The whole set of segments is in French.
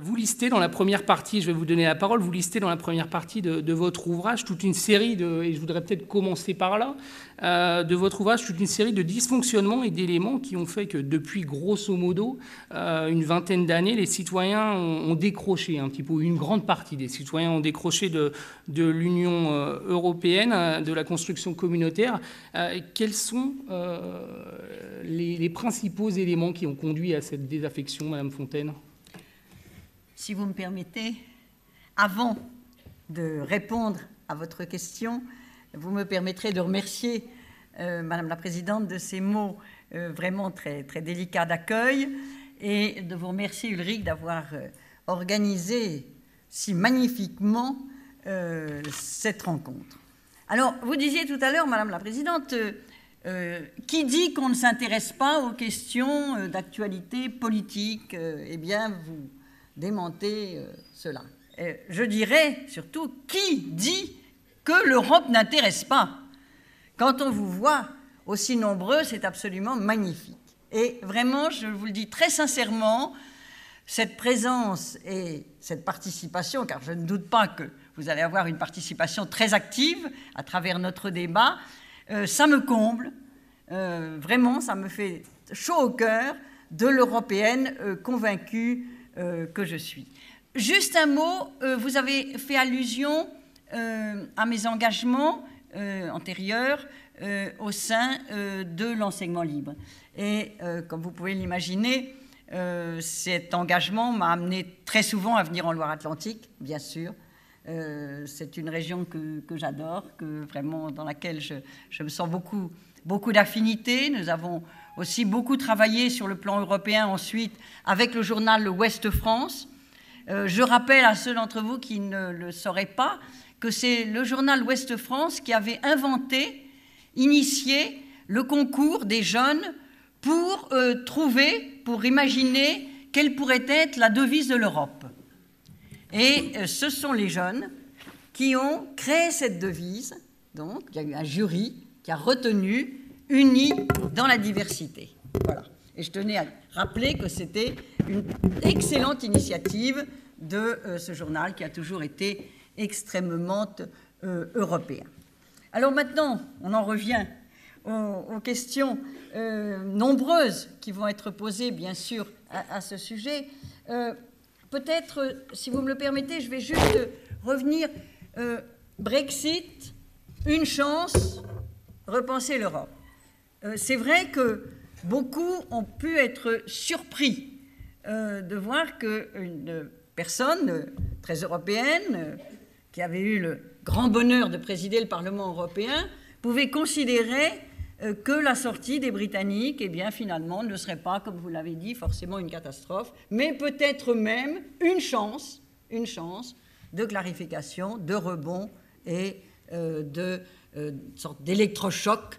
Vous listez dans la première partie, je vais vous donner la parole, vous listez dans la première partie de votre ouvrage toute une série de, et je voudrais peut-être commencer par là, de votre ouvrage toute une série de dysfonctionnements et d'éléments qui ont fait que depuis grosso modo une vingtaine d'années, les citoyens ont décroché un petit peu, une grande partie des citoyens ont décroché de l'Union européenne, de la construction communautaire. Quels sont les principaux éléments qui ont conduit à cette désaffection, Madame Fontaine ? Si vous me permettez, avant de répondre à votre question, vous me permettrez de remercier Madame la Présidente de ces mots vraiment très, très délicats d'accueil et de vous remercier, Ulrich, d'avoir organisé si magnifiquement cette rencontre. Alors, vous disiez tout à l'heure, Madame la Présidente, qui dit qu'on ne s'intéresse pas aux questions d'actualité politique, eh bien, vous démentez cela. Je dirais surtout, qui dit que l'Europe n'intéresse pas? Quand on vous voit aussi nombreux, c'est absolument magnifique. Et vraiment, je vous le dis très sincèrement, cette présence et cette participation, car je ne doute pas que vous allez avoir une participation très active à travers notre débat, ça me comble, vraiment, ça me fait chaud au cœur de l'Européenne convaincue que je suis. Juste un mot, vous avez fait allusion à mes engagements antérieurs au sein de l'enseignement libre. Et comme vous pouvez l'imaginer, cet engagement m'a amené très souvent à venir en Loire-Atlantique, bien sûr. C'est une région que j'adore, vraiment dans laquelle je me sens beaucoup d'affinités. Nous avons aussi beaucoup travaillé sur le plan européen ensuite avec le journal Le Ouest France. Je rappelle à ceux d'entre vous qui ne le sauraient pas que c'est le journal Ouest France qui avait inventé, initié le concours des jeunes pour trouver, pour imaginer quelle pourrait être la devise de l'Europe. Et ce sont les jeunes qui ont créé cette devise. Donc, il y a eu un jury qui a retenu « Unis dans la diversité ». Voilà. Et je tenais à rappeler que c'était une excellente initiative de ce journal qui a toujours été extrêmement européen. Alors maintenant, on en revient aux questions nombreuses qui vont être posées, bien sûr, à ce sujet. Peut-être, si vous me le permettez, je vais juste revenir. Brexit, une chance, repenser l'Europe. C'est vrai que beaucoup ont pu être surpris de voir qu'une personne très européenne, qui avait eu le grand bonheur de présider le Parlement européen, pouvait considérer que la sortie des Britanniques, eh bien, finalement, ne serait pas, comme vous l'avez dit, forcément une catastrophe, mais peut-être même une chance de clarification, de rebond et de sorte d'électrochoc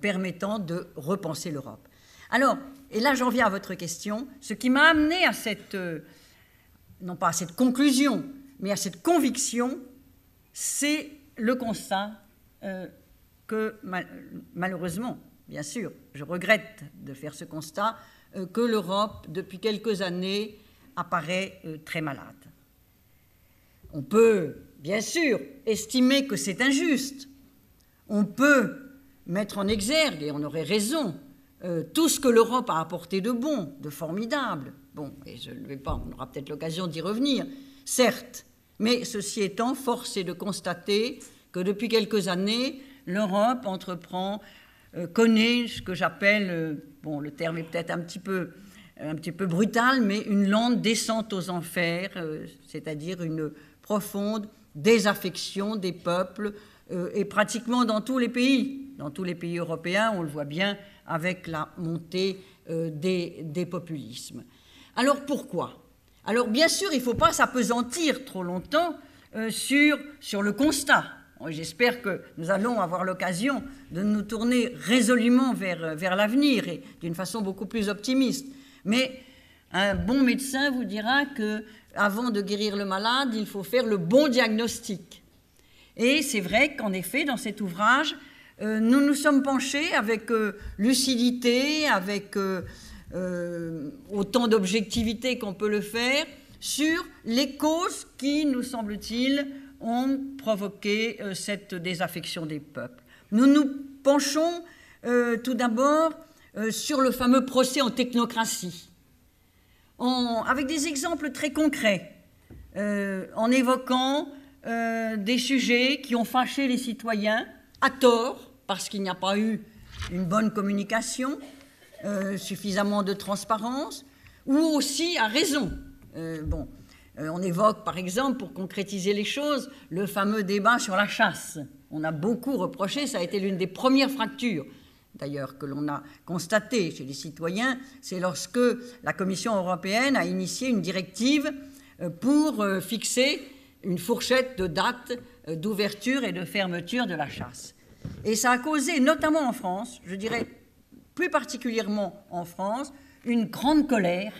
permettant de repenser l'Europe. Alors, et là j'en viens à votre question, ce qui m'a amené à cette, non pas à cette conclusion, mais à cette conviction, c'est le constat que, malheureusement, bien sûr, je regrette de faire ce constat, que l'Europe, depuis quelques années, apparaît très malade. On peut, bien sûr, estimer que c'est injuste. On peut mettre en exergue, et on aurait raison, tout ce que l'Europe a apporté de bon, de formidable. Bon, et je ne vais pas, on aura peut-être l'occasion d'y revenir, certes, mais ceci étant, force est de constater que depuis quelques années, l'Europe entreprend, connaît ce que j'appelle, bon, le terme est peut-être un petit peu brutal, mais une lente descente aux enfers, c'est-à-dire une profonde désaffection des peuples, et pratiquement dans tous les pays. Dans tous les pays européens, on le voit bien avec la montée des populismes. Alors pourquoi? Alors bien sûr, il ne faut pas s'apesantir trop longtemps sur le constat. J'espère que nous allons avoir l'occasion de nous tourner résolument vers l'avenir et d'une façon beaucoup plus optimiste. Mais un bon médecin vous dira qu'avant de guérir le malade, il faut faire le bon diagnostic. Et c'est vrai qu'en effet, dans cet ouvrage, nous nous sommes penchés avec lucidité, avec autant d'objectivité qu'on peut le faire, sur les causes qui, nous semble-t-il, ont provoqué cette désaffection des peuples. Nous nous penchons tout d'abord sur le fameux procès en technocratie, avec des exemples très concrets, en évoquant des sujets qui ont fâché les citoyens, à tort, parce qu'il n'y a pas eu une bonne communication, suffisamment de transparence, ou aussi à raison. On évoque par exemple, pour concrétiser les choses, le fameux débat sur la chasse. On a beaucoup reproché, ça a été l'une des premières fractures d'ailleurs que l'on a constatée chez les citoyens, c'est lorsque la Commission européenne a initié une directive pour fixer une fourchette de date d'ouverture et de fermeture de la chasse. Et ça a causé, notamment en France, je dirais plus particulièrement en France, une grande colère,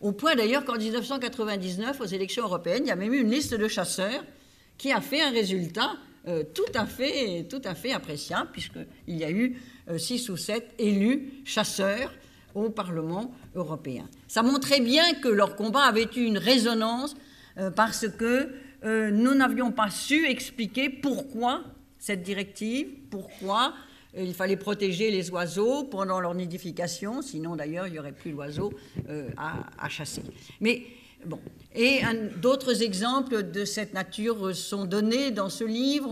au point d'ailleurs qu'en 1999, aux élections européennes, il y a même eu une liste de chasseurs qui a fait un résultat tout à fait appréciable, puisqu'il y a eu 6 ou 7 élus chasseurs au Parlement européen. Ça montrait bien que leur combat avait eu une résonance parce que nous n'avions pas su expliquer pourquoi cette directive, pourquoi il fallait protéger les oiseaux pendant leur nidification, sinon d'ailleurs il n'y aurait plus d'oiseaux à chasser. Mais bon, et d'autres exemples de cette nature sont donnés dans ce livre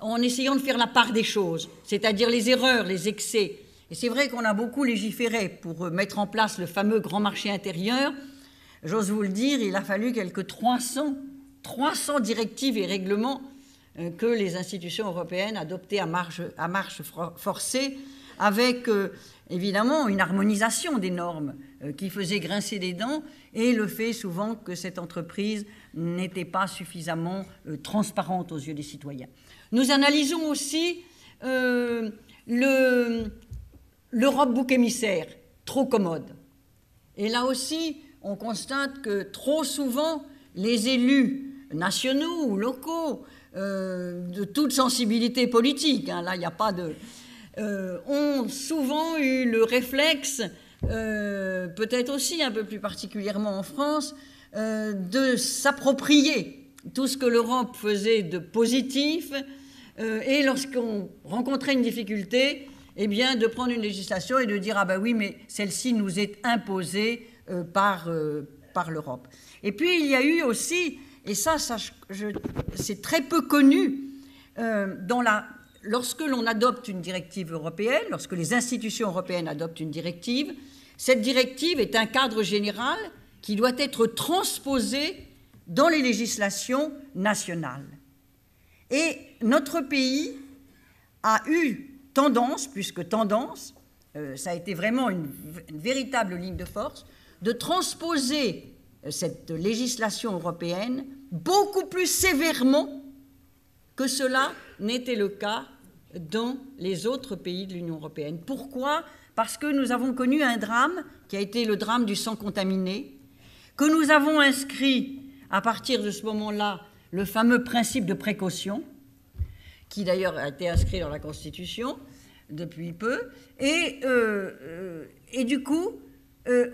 en essayant de faire la part des choses, c'est-à-dire les erreurs, les excès. Et c'est vrai qu'on a beaucoup légiféré pour mettre en place le fameux grand marché intérieur. J'ose vous le dire, il a fallu quelque 300 directives et règlements que les institutions européennes adoptaient à marche forcée, avec évidemment une harmonisation des normes qui faisait grincer des dents, et le fait souvent que cette entreprise n'était pas suffisamment transparente aux yeux des citoyens. Nous analysons aussi l'Europe bouc émissaire, trop commode. Et là aussi, on constate que trop souvent, les élus nationaux ou locaux, de toute sensibilité politique, hein, là il n'y a pas de... ont souvent eu le réflexe, peut-être aussi un peu plus particulièrement en France, de s'approprier tout ce que l'Europe faisait de positif, et lorsqu'on rencontrait une difficulté, eh bien, de prendre une législation et de dire « Ah ben oui, mais celle-ci nous est imposée par l'Europe ». Et puis il y a eu aussi, et ça c'est très peu connu, lorsque l'on adopte une directive européenne, lorsque les institutions européennes adoptent une directive, cette directive est un cadre général qui doit être transposé dans les législations nationales. Et notre pays a eu tendance, ça a été vraiment une véritable ligne de force, de transposer cette législation européenne beaucoup plus sévèrement que cela n'était le cas dans les autres pays de l'Union européenne. Pourquoi? Parce que nous avons connu un drame qui a été le drame du sang contaminé, que nous avons inscrit à partir de ce moment-là le fameux principe de précaution, qui d'ailleurs a été inscrit dans la Constitution depuis peu, et du coup,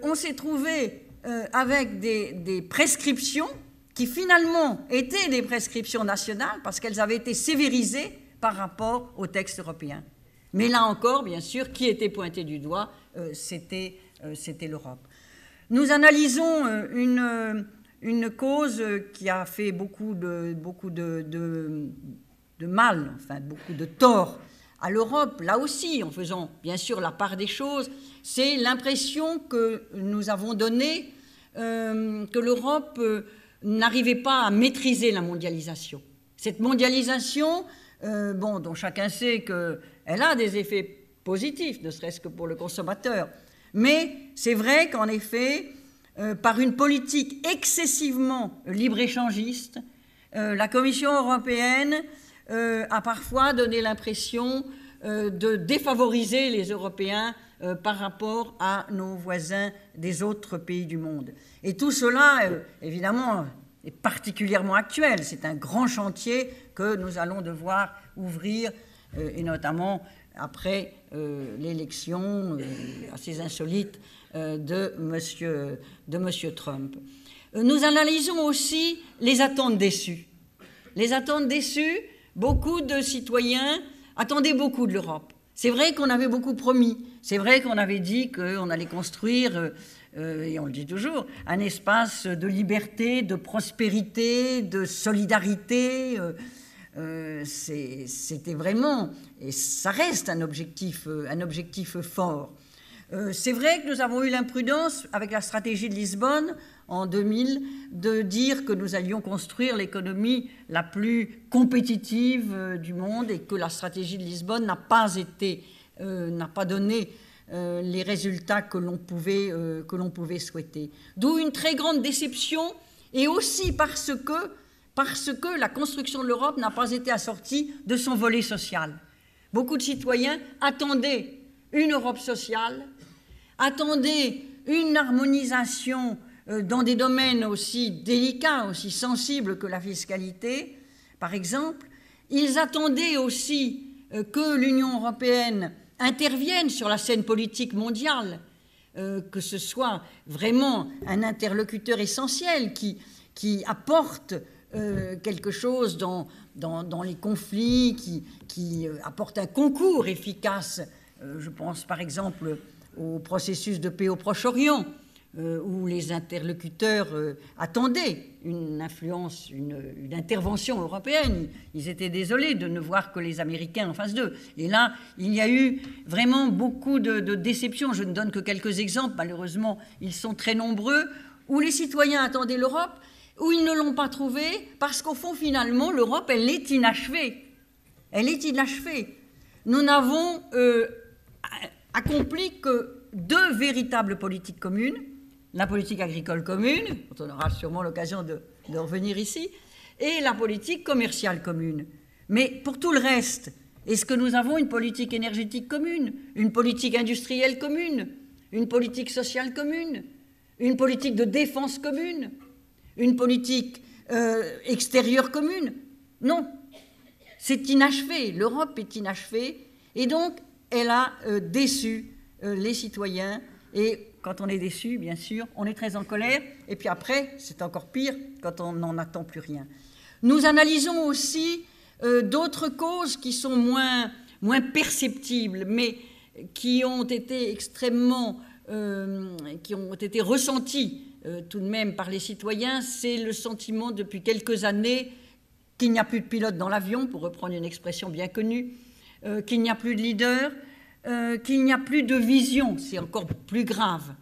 on s'est trouvé avec des prescriptions qui finalement étaient des prescriptions nationales parce qu'elles avaient été sévérisées par rapport au texte européen. Mais là encore, bien sûr, qui était pointé du doigt, c'était l'Europe. Nous analysons une cause qui a fait beaucoup de mal, enfin beaucoup de tort à l'Europe, là aussi, en faisant bien sûr la part des choses, c'est l'impression que nous avons donnée que l'Europe n'arrivait pas à maîtriser la mondialisation. Cette mondialisation, dont chacun sait qu'elle a des effets positifs, ne serait-ce que pour le consommateur, mais c'est vrai qu'en effet, par une politique excessivement libre-échangiste, la Commission européenne a parfois donné l'impression de défavoriser les Européens par rapport à nos voisins des autres pays du monde. Et tout cela, évidemment, est particulièrement actuel. C'est un grand chantier que nous allons devoir ouvrir et notamment après l'élection assez insolite de monsieur Trump. Nous analysons aussi les attentes déçues. Les attentes déçues, beaucoup de citoyens attendaient beaucoup de l'Europe. C'est vrai qu'on avait beaucoup promis, c'est vrai qu'on avait dit qu'on allait construire, et on le dit toujours, un espace de liberté, de prospérité, de solidarité. C'était vraiment, et ça reste un objectif fort. C'est vrai que nous avons eu l'imprudence, avec la stratégie de Lisbonne, en 2000, de dire que nous allions construire l'économie la plus compétitive du monde et que la stratégie de Lisbonne n'a pas donné les résultats que l'on pouvait souhaiter. D'où une très grande déception, et aussi parce que la construction de l'Europe n'a pas été assortie de son volet social. Beaucoup de citoyens attendaient une Europe sociale, attendaient une harmonisation dans des domaines aussi délicats, aussi sensibles que la fiscalité, par exemple. Ils attendaient aussi que l'Union européenne intervienne sur la scène politique mondiale, que ce soit vraiment un interlocuteur essentiel qui apporte quelque chose dans les conflits, qui apporte un concours efficace. Je pense par exemple au processus de paix au Proche-Orient, où les interlocuteurs attendaient une influence, une intervention européenne. Ils étaient désolés de ne voir que les Américains en face d'eux. Et là, il y a eu vraiment beaucoup de déceptions. Je ne donne que quelques exemples, malheureusement, ils sont très nombreux, où les citoyens attendaient l'Europe, où ils ne l'ont pas trouvée, parce qu'au fond, finalement, l'Europe, elle est inachevée. Elle est inachevée. Nous n'avons accompli que deux véritables politiques communes, la politique agricole commune, dont on aura sûrement l'occasion de revenir ici, et la politique commerciale commune. Mais pour tout le reste, est-ce que nous avons une politique énergétique commune, une politique industrielle commune, une politique sociale commune, une politique de défense commune, une politique extérieure commune? Non, c'est inachevé, l'Europe est inachevée, et donc elle a déçu les citoyens, et quand on est déçu, bien sûr, on est très en colère, et puis après, c'est encore pire quand on n'en attend plus rien. Nous analysons aussi d'autres causes qui sont moins perceptibles, mais qui ont été ressenties tout de même par les citoyens. C'est le sentiment depuis quelques années qu'il n'y a plus de pilote dans l'avion, pour reprendre une expression bien connue, qu'il n'y a plus de leader, qu'il n'y a plus de vision, c'est encore plus grave,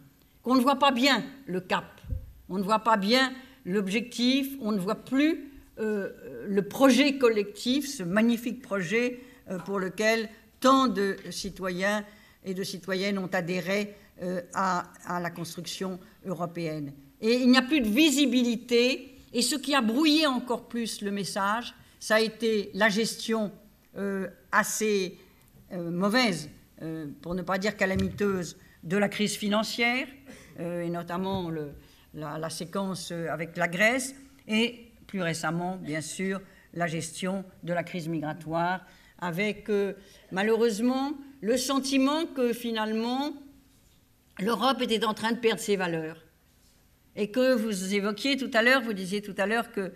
qu'on ne voit pas bien le cap, on ne voit pas bien l'objectif, on ne voit plus le projet collectif, ce magnifique projet pour lequel tant de citoyens et de citoyennes ont adhéré à la construction européenne. Et il n'y a plus de visibilité, et ce qui a brouillé encore plus le message, ça a été la gestion assez mauvaise, pour ne pas dire calamiteuse, de la crise financière, et notamment la séquence avec la Grèce, et plus récemment, bien sûr, la gestion de la crise migratoire, avec malheureusement le sentiment que finalement l'Europe était en train de perdre ses valeurs. Et que vous évoquiez tout à l'heure, vous disiez tout à l'heure que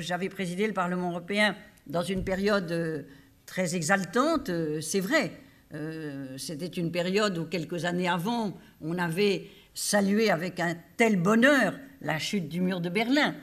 j'avais présidé le Parlement européen dans une période très exaltante, c'est vrai. C'était une période où, quelques années avant, on avait salué avec un tel bonheur la chute du mur de Berlin.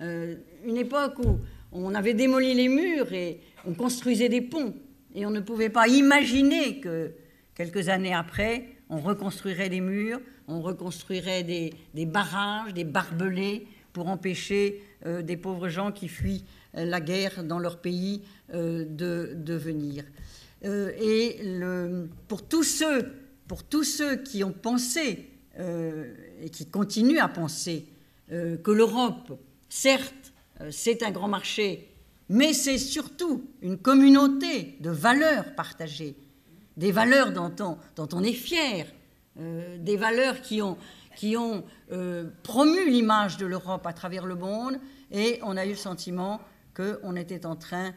Une époque où on avait démoli les murs et on construisait des ponts. Et on ne pouvait pas imaginer que, quelques années après, on reconstruirait des murs, on reconstruirait des barrages, des barbelés pour empêcher des pauvres gens qui fuient la guerre dans leur pays de venir. Et pour tous ceux qui ont pensé et qui continuent à penser que l'Europe, certes, c'est un grand marché, mais c'est surtout une communauté de valeurs partagées, des valeurs dont on est fier, des valeurs qui ont promu l'image de l'Europe à travers le monde, et on a eu le sentiment qu'on était en train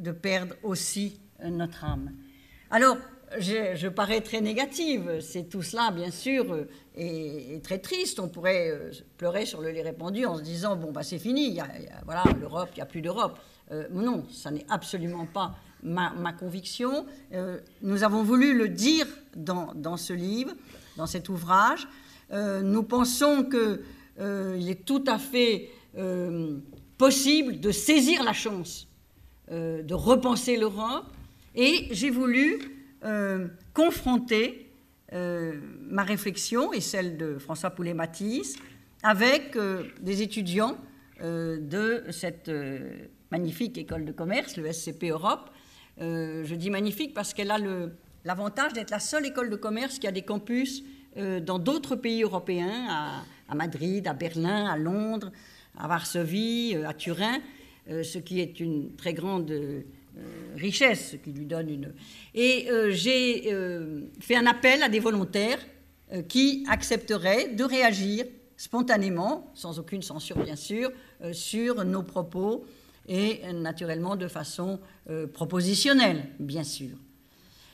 de perdre aussi notre âme. Alors, je parais très négative, c'est tout cela bien sûr, et très triste, on pourrait pleurer sur le lait répandu en se disant bon bah c'est fini, voilà l'Europe, il n'y a plus d'Europe. Non, ça n'est absolument pas ma conviction. Nous avons voulu le dire dans ce livre, dans cet ouvrage. Nous pensons que il est tout à fait possible de saisir la chance, de repenser l'Europe, et j'ai voulu confronter ma réflexion et celle de François Poulet-Matisse avec des étudiants de cette magnifique école de commerce, le SCP Europe. Je dis magnifique parce qu'elle a l'avantage d'être la seule école de commerce qui a des campus dans d'autres pays européens, à Madrid, à Berlin, à Londres, à Varsovie, à Turin, ce qui est une très grande richesse, qui lui donne une... Et j'ai fait un appel à des volontaires qui accepteraient de réagir spontanément, sans aucune censure bien sûr, sur nos propos et naturellement de façon propositionnelle bien sûr.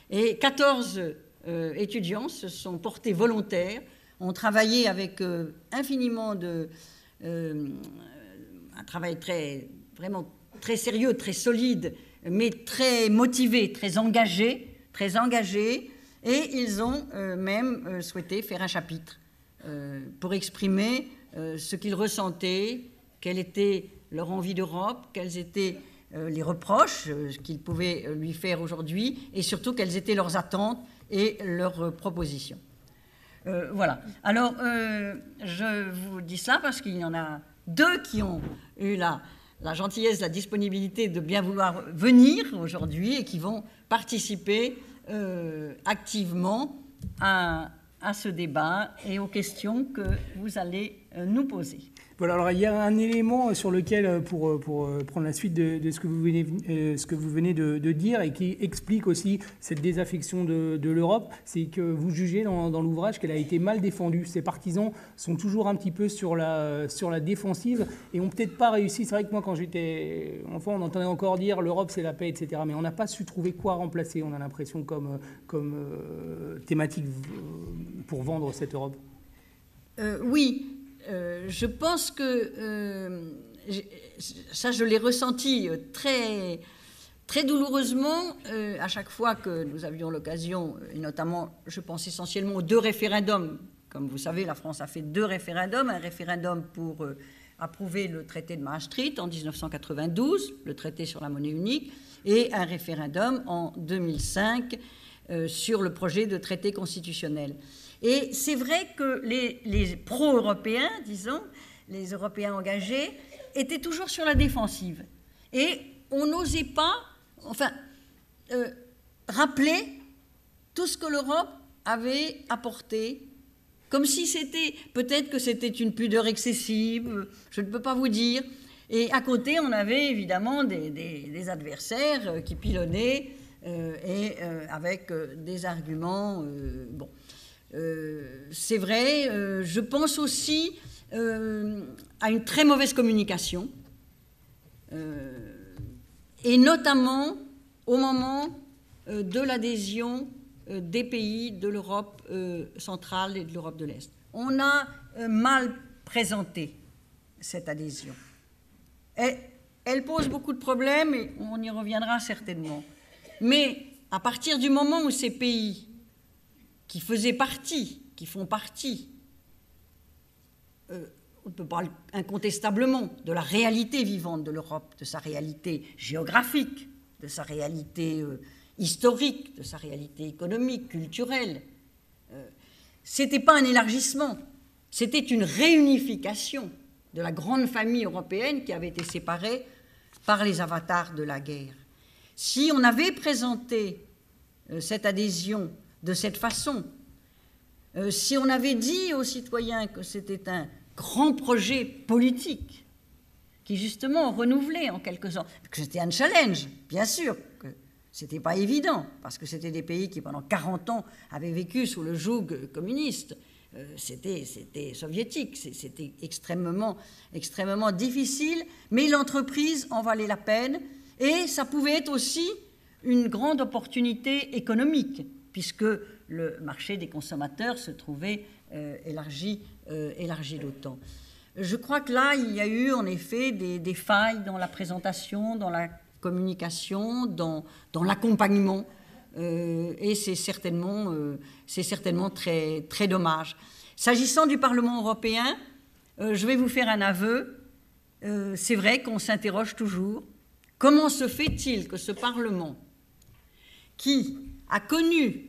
Et 14 étudiants se sont portés volontaires, ont travaillé avec infiniment de... un travail vraiment très sérieux, très solide, mais très motivés, très engagés, et ils ont même souhaité faire un chapitre pour exprimer ce qu'ils ressentaient, quelle était leur envie d'Europe, quels étaient les reproches qu'ils pouvaient lui faire aujourd'hui, et surtout quelles étaient leurs attentes et leurs propositions. Voilà. Alors, je vous dis cela parce qu'il y en a deux qui ont eu la gentillesse, la disponibilité de bien vouloir venir aujourd'hui et qui vont participer activement à ce débat et aux questions que vous allez nous poser. Voilà, alors il y a un élément sur lequel, pour prendre la suite de ce que vous venez de dire et qui explique aussi cette désaffection de l'Europe, c'est que vous jugez dans l'ouvrage qu'elle a été mal défendue. Ses partisans sont toujours un petit peu sur la défensive et n'ont peut-être pas réussi. C'est vrai que moi, quand j'étais enfant, on entendait encore dire l'Europe, c'est la paix, etc. Mais on n'a pas su trouver quoi remplacer, on a l'impression, comme thématique pour vendre cette Europe. Oui. Je pense que, ça je l'ai ressenti très, très douloureusement à chaque fois que nous avions l'occasion, et notamment je pense essentiellement aux deux référendums. Comme vous savez, la France a fait deux référendums, un référendum pour approuver le traité de Maastricht en 1992, le traité sur la monnaie unique, et un référendum en 2005 sur le projet de traité constitutionnel. Et c'est vrai que les pro-européens, disons, les Européens engagés, étaient toujours sur la défensive. Et on n'osait pas, enfin, rappeler tout ce que l'Europe avait apporté, comme si c'était, peut-être que c'était une pudeur excessive, je ne peux pas vous dire. Et à côté, on avait évidemment des adversaires qui pilonnaient, avec des arguments, bon... c'est vrai, je pense aussi à une très mauvaise communication, et notamment au moment de l'adhésion des pays de l'Europe centrale et de l'Europe de l'Est. On a mal présenté cette adhésion. Elle pose beaucoup de problèmes et on y reviendra certainement. Mais à partir du moment où ces pays qui faisaient partie, qui font partie, on peut parler incontestablement de la réalité vivante de l'Europe, de sa réalité géographique, de sa réalité historique, de sa réalité économique, culturelle. Ce n'était pas un élargissement, c'était une réunification de la grande famille européenne qui avait été séparée par les avatars de la guerre. Si on avait présenté cette adhésion de cette façon, si on avait dit aux citoyens que c'était un grand projet politique qui justement renouvelait en quelque sorte, que c'était un challenge, bien sûr que c'était pas évident, parce que c'était des pays qui pendant 40 ans avaient vécu sous le joug communiste, c'était soviétique, c'était extrêmement difficile, mais l'entreprise en valait la peine, et ça pouvait être aussi une grande opportunité économique, puisque le marché des consommateurs se trouvait élargi d'autant. Je crois que là, il y a eu en effet des failles dans la présentation, dans la communication, dans l'accompagnement, et c'est certainement très, très dommage. S'agissant du Parlement européen, je vais vous faire un aveu. C'est vrai qu'on s'interroge toujours. Comment se fait-il que ce Parlement, qui a connu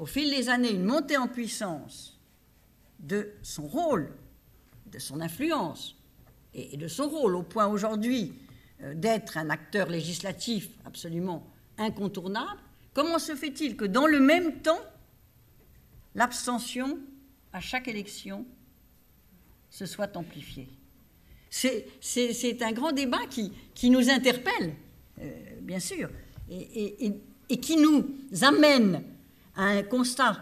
au fil des années une montée en puissance de son rôle, de son influence et de son rôle, au point aujourd'hui d'être un acteur législatif absolument incontournable, comment se fait-il que dans le même temps, l'abstention à chaque élection se soit amplifiée? C'est un grand débat qui nous interpelle, bien sûr, et qui nous amène à un constat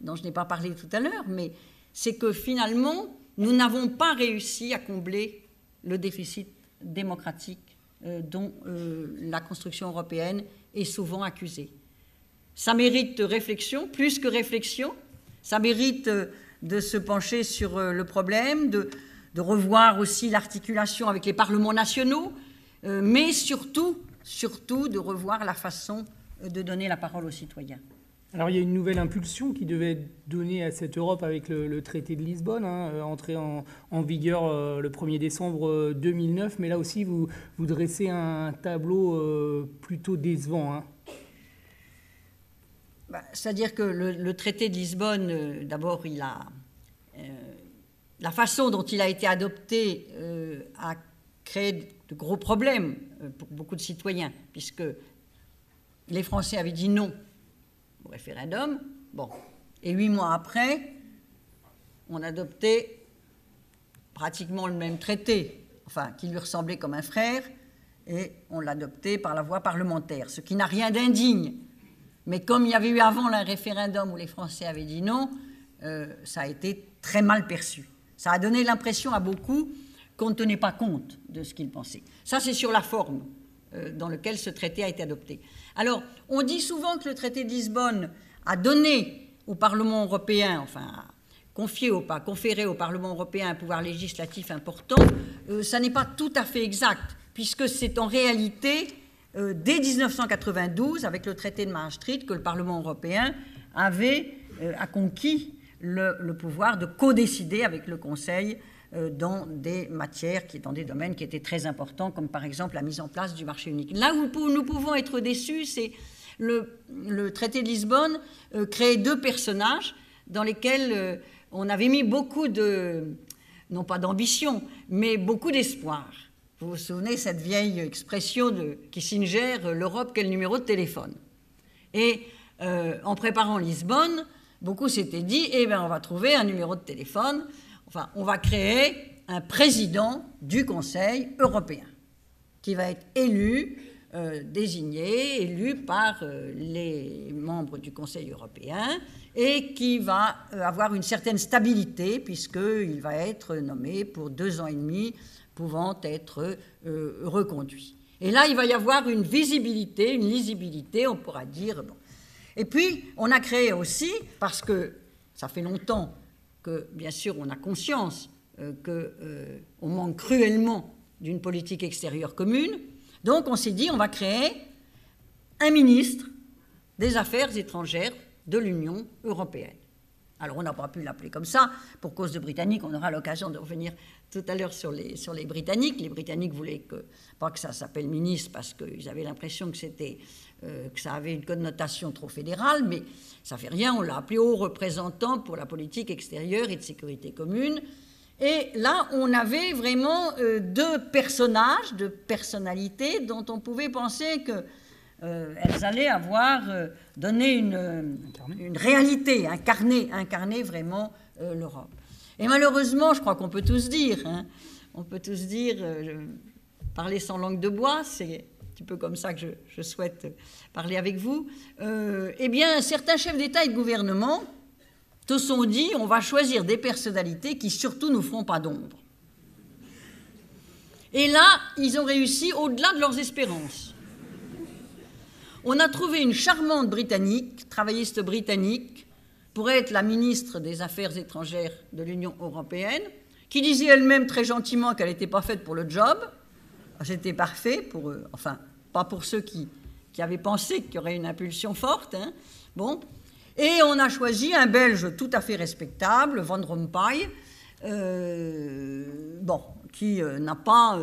dont je n'ai pas parlé tout à l'heure, mais c'est que finalement, nous n'avons pas réussi à combler le déficit démocratique dont la construction européenne est souvent accusée. Ça mérite réflexion, plus que réflexion, ça mérite de se pencher sur le problème, de revoir aussi l'articulation avec les parlements nationaux, mais surtout de revoir la façon de donner la parole aux citoyens. Alors il y a une nouvelle impulsion qui devait être donnée à cette Europe avec le traité de Lisbonne, entré en vigueur le 1er décembre 2009, mais là aussi vous dressez un tableau plutôt décevant. C'est-à-dire que le traité de Lisbonne, d'abord il a... La façon dont il a été adopté a créé de gros problèmes pour beaucoup de citoyens, puisque les Français avaient dit non au référendum. Bon. Et 8 mois après, on adoptait pratiquement le même traité, enfin, qui lui ressemblait comme un frère, et on l'adoptait par la voie parlementaire, ce qui n'a rien d'indigne. Mais comme il y avait eu avant un référendum où les Français avaient dit non, ça a été très mal perçu. Ça a donné l'impression à beaucoup qu'on ne tenait pas compte de ce qu'ils pensaient. Ça, c'est sur la forme dans laquelle ce traité a été adopté. Alors, on dit souvent que le traité de Lisbonne a donné au Parlement européen, enfin, conféré au Parlement européen un pouvoir législatif important. Ça n'est pas tout à fait exact, puisque c'est en réalité, dès 1992, avec le traité de Maastricht, que le Parlement européen a conquis le pouvoir de co-décider avec le Conseil dans des matières, dans des domaines qui étaient très importants, comme par exemple la mise en place du marché unique. Là où nous pouvons être déçus, c'est le traité de Lisbonne créait 2 personnages dans lesquels on avait mis beaucoup de, non pas d'ambition, mais beaucoup d'espoir. Vous vous souvenez cette vieille expression de Kissinger, l'Europe, quel numéro de téléphone? Et en préparant Lisbonne, beaucoup s'étaient dit, eh bien, on va trouver un numéro de téléphone, enfin, on va créer un président du Conseil européen qui va être élu, élu par les membres du Conseil européen et qui va avoir une certaine stabilité puisqu'il va être nommé pour 2 ans et demi, pouvant être reconduit. Et là, il va y avoir une visibilité, une lisibilité, on pourra dire... Bon, et puis, on a créé aussi, parce que ça fait longtemps que, bien sûr, on a conscience qu'on manque cruellement d'une politique extérieure commune, donc on s'est dit, on va créer un ministre des Affaires étrangères de l'Union européenne. Alors, on n'a pas pu l'appeler comme ça, pour cause de Britanniques, on aura l'occasion de revenir tout à l'heure sur les Britanniques. Les Britanniques voulaient pas que ça s'appelle ministre, parce qu'ils avaient l'impression que ça avait une connotation trop fédérale, mais ça ne fait rien, on l'a appelé haut représentant pour la politique extérieure et de sécurité commune. Et là, on avait vraiment 2 personnages, 2 personnalités dont on pouvait penser qu'elles allaient avoir donné une réalité, incarner vraiment l'Europe. Et malheureusement, je crois qu'on peut tous dire, parler sans langue de bois, c'est... un petit peu comme ça que je souhaite parler avec vous, eh bien, certains chefs d'État et de gouvernement te sont dit, on va choisir des personnalités qui surtout ne feront pas d'ombre. Et là, ils ont réussi au-delà de leurs espérances. On a trouvé une charmante Britannique, travailliste britannique, pour être la ministre des Affaires étrangères de l'Union européenne, qui disait elle-même très gentiment qu'elle n'était pas faite pour le job. J'étais parfait pour eux, enfin, pas pour ceux qui avaient pensé qu'il y aurait une impulsion forte. Hein. Bon. Et on a choisi un Belge tout à fait respectable, Van Rompuy, bon, qui n'a pas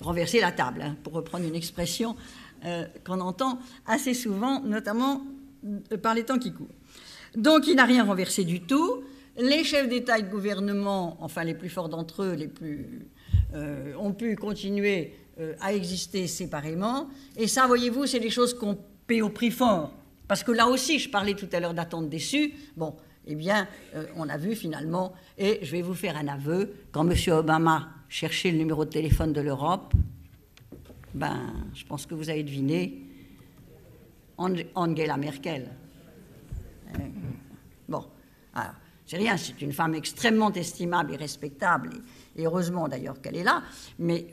renversé la table, hein, pour reprendre une expression qu'on entend assez souvent, notamment par les temps qui courent. Donc il n'a rien renversé du tout. Les chefs d'État et de gouvernement, enfin les plus forts d'entre eux, les plus, ont pu continuer à exister séparément. Et ça, voyez-vous, c'est des choses qu'on paie au prix fort. Parce que là aussi, je parlais tout à l'heure d'attente déçue. Bon, eh bien, on a vu finalement, et je vais vous faire un aveu, quand M. Obama cherchait le numéro de téléphone de l'Europe, ben, je pense que vous avez deviné, Angela Merkel. Bon, alors, c'est rien, c'est une femme extrêmement estimable et respectable, et heureusement d'ailleurs qu'elle est là, mais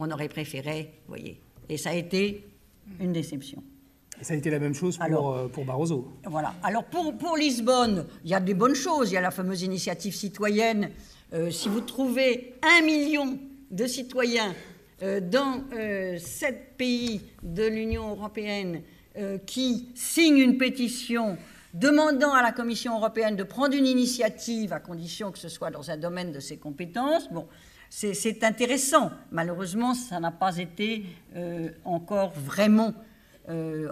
on aurait préféré, vous voyez, et ça a été une déception. Et ça a été la même chose pour, alors, pour Barroso. Voilà. Alors pour Lisbonne, il y a des bonnes choses. Il y a la fameuse initiative citoyenne. Si vous trouvez 1 million de citoyens dans 7 pays de l'Union européenne qui signent une pétition demandant à la Commission européenne de prendre une initiative, à condition que ce soit dans un domaine de ses compétences, bon, c'est intéressant. Malheureusement, ça n'a pas été encore vraiment...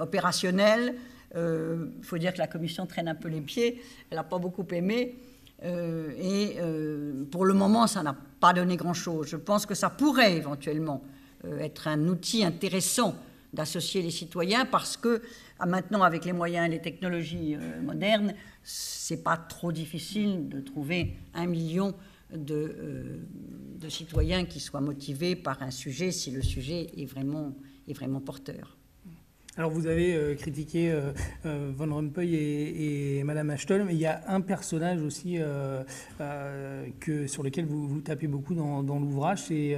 opérationnel. Faut dire que la Commission traîne un peu les pieds. Elle n'a pas beaucoup aimé. Pour le moment, ça n'a pas donné grand-chose. Je pense que ça pourrait éventuellement être un outil intéressant d'associer les citoyens parce que maintenant, avec les moyens et les technologies modernes, c'est pas trop difficile de trouver 1 million de citoyens qui soient motivés par un sujet si le sujet est vraiment porteur. Alors vous avez critiqué Van Rompuy et Madame Ashton, mais il y a un personnage aussi sur lequel vous tapez beaucoup dans l'ouvrage, c'est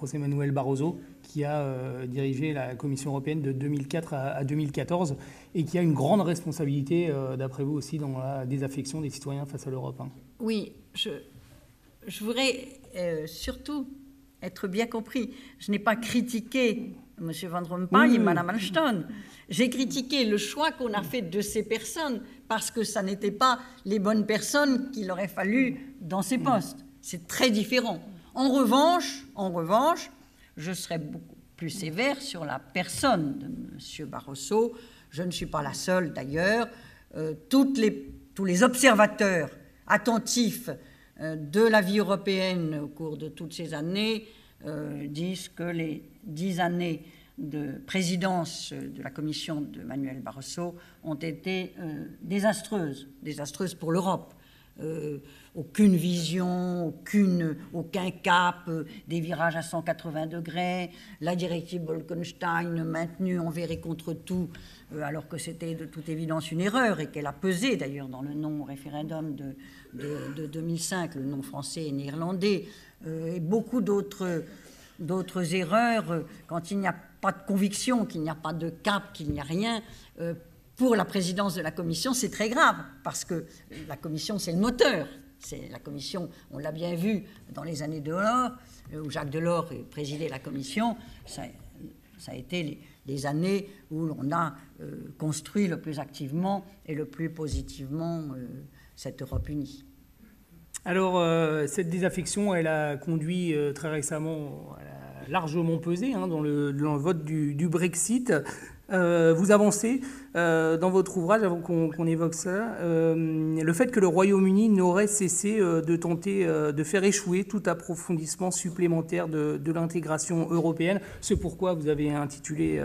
José Manuel Barroso, qui a dirigé la Commission européenne de 2004 à 2014 et qui a une grande responsabilité, d'après vous aussi, dans la désaffection des citoyens face à l'Europe. Hein. Oui, je voudrais surtout être bien compris. Je n'ai pas critiqué... M. Van Rompuy et Mme Ashton. J'ai critiqué le choix qu'on a fait de ces personnes parce que ça n'était pas les bonnes personnes qu'il aurait fallu dans ces postes. C'est très différent. En revanche, je serais beaucoup plus sévère sur la personne de M. Barroso. Je ne suis pas la seule, d'ailleurs. Tous les observateurs attentifs de la vie européenne au cours de toutes ces années disent que les 10 années de présidence de la Commission de Manuel Barroso ont été désastreuses pour l'Europe. Aucune vision, aucun cap, des virages à 180 degrés, la directive Bolkenstein maintenue envers et contre tout, alors que c'était de toute évidence une erreur et qu'elle a pesé d'ailleurs dans le non-référendum de 2005, le non français et néerlandais, et beaucoup d'autres erreurs, quand il n'y a pas de conviction, qu'il n'y a pas de cap, qu'il n'y a rien, pour la présidence de la Commission, c'est très grave, parce que la Commission, c'est le moteur. C'est la Commission, on l'a bien vu dans les années Delors, où Jacques Delors présidait la Commission, ça a été les années où l'on a construit le plus activement et le plus positivement cette Europe unie. Alors, cette désaffection, elle a conduit très récemment, elle a largement pesé hein, dans le vote du Brexit. Vous avancez dans votre ouvrage, avant qu'on évoque ça, le fait que le Royaume-Uni n'aurait cessé de tenter de faire échouer tout approfondissement supplémentaire de l'intégration européenne. C'est pourquoi vous avez intitulé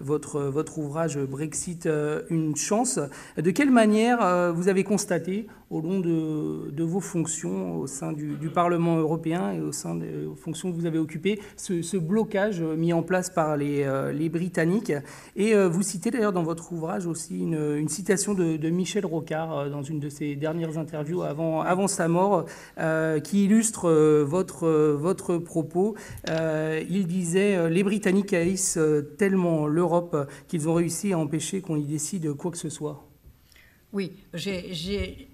votre ouvrage « Brexit, une chance ». De quelle manière vous avez constaté, au long de vos fonctions au sein du Parlement européen et au sein des fonctions que vous avez occupées, ce blocage mis en place par les Britanniques ? Et vous citez d'ailleurs dans votre ouvrage encourage aussi une citation de Michel Rocard dans une de ses dernières interviews avant sa mort, qui illustre votre propos. Il disait « Les Britanniques haïssent tellement l'Europe qu'ils ont réussi à empêcher qu'on y décide quoi que ce soit ». Oui, j'ai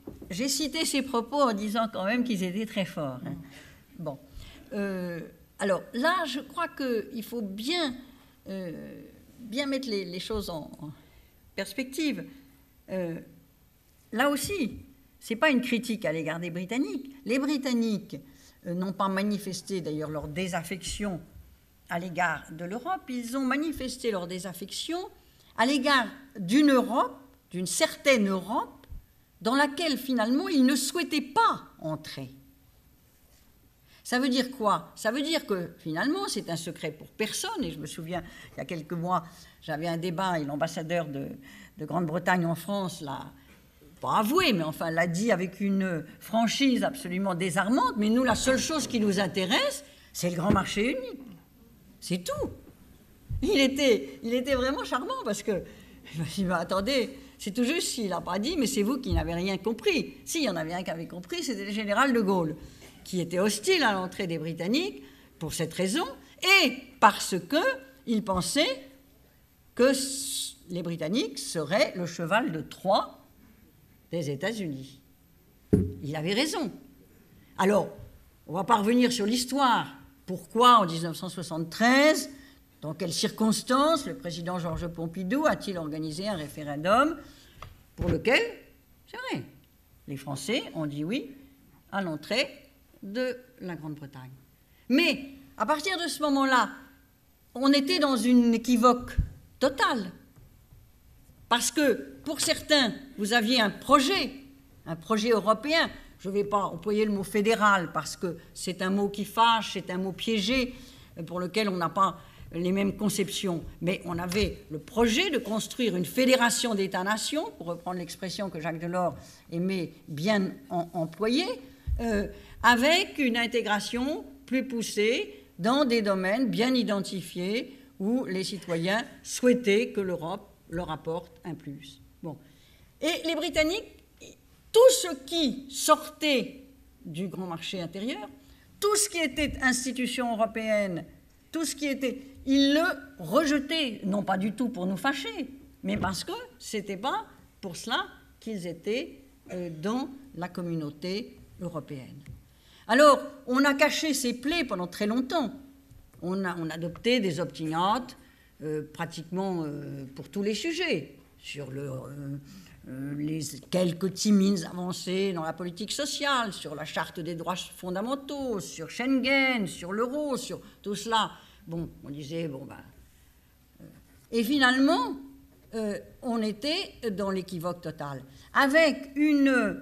cité ces propos en disant quand même qu'ils étaient très forts. Hein. Bon. Alors là, je crois qu'il faut bien mettre les choses en perspective. Là aussi, ce n'est pas une critique à l'égard des Britanniques. Les Britanniques n'ont pas manifesté d'ailleurs leur désaffection à l'égard de l'Europe. Ils ont manifesté leur désaffection à l'égard d'une Europe, d'une certaine Europe, dans laquelle finalement ils ne souhaitaient pas entrer. Ça veut dire quoi? Ça veut dire que, finalement, c'est un secret pour personne. Et je me souviens, il y a quelques mois, j'avais un débat et l'ambassadeur de Grande-Bretagne en France l'a, pas avoué, mais enfin l'a dit avec une franchise absolument désarmante. Mais nous, la seule chose qui nous intéresse, c'est le grand marché unique. C'est tout. Il était vraiment charmant parce que, je me suis dit, mais attendez, c'est tout juste s'il n'a pas dit, mais c'est vous qui n'avez rien compris. Si, il y en avait un qui avait compris, c'était le général de Gaulle, qui était hostile à l'entrée des Britanniques pour cette raison et parce qu'il pensait que les Britanniques seraient le cheval de Troie des États-Unis. Il avait raison. Alors, on ne va pas revenir sur l'histoire. Pourquoi, en 1973, dans quelles circonstances, le président Georges Pompidou a-t-il organisé un référendum pour lequel, c'est vrai, les Français ont dit oui à l'entrée de la Grande-Bretagne. Mais, à partir de ce moment-là, on était dans une équivoque totale. Parce que, pour certains, vous aviez un projet européen. Je ne vais pas employer le mot fédéral, parce que c'est un mot qui fâche, c'est un mot piégé, pour lequel on n'a pas les mêmes conceptions. Mais on avait le projet de construire une fédération d'États-nations, pour reprendre l'expression que Jacques Delors aimait bien employer, avec une intégration plus poussée dans des domaines bien identifiés où les citoyens souhaitaient que l'Europe leur apporte un plus. Bon. Et les Britanniques, tout ce qui sortait du grand marché intérieur, tout ce qui était institution européenne, tout ce qui était... ils le rejetaient, non pas du tout pour nous fâcher, mais parce que ce n'était pas pour cela qu'ils étaient dans la communauté européenne. Alors, on a caché ces plaies pendant très longtemps. On a adopté des opt-in-out pratiquement pour tous les sujets, sur les quelques timides avancées dans la politique sociale, sur la charte des droits fondamentaux, sur Schengen, sur l'euro, sur tout cela. Bon, on disait, bon ben... Et finalement, on était dans l'équivoque total, avec une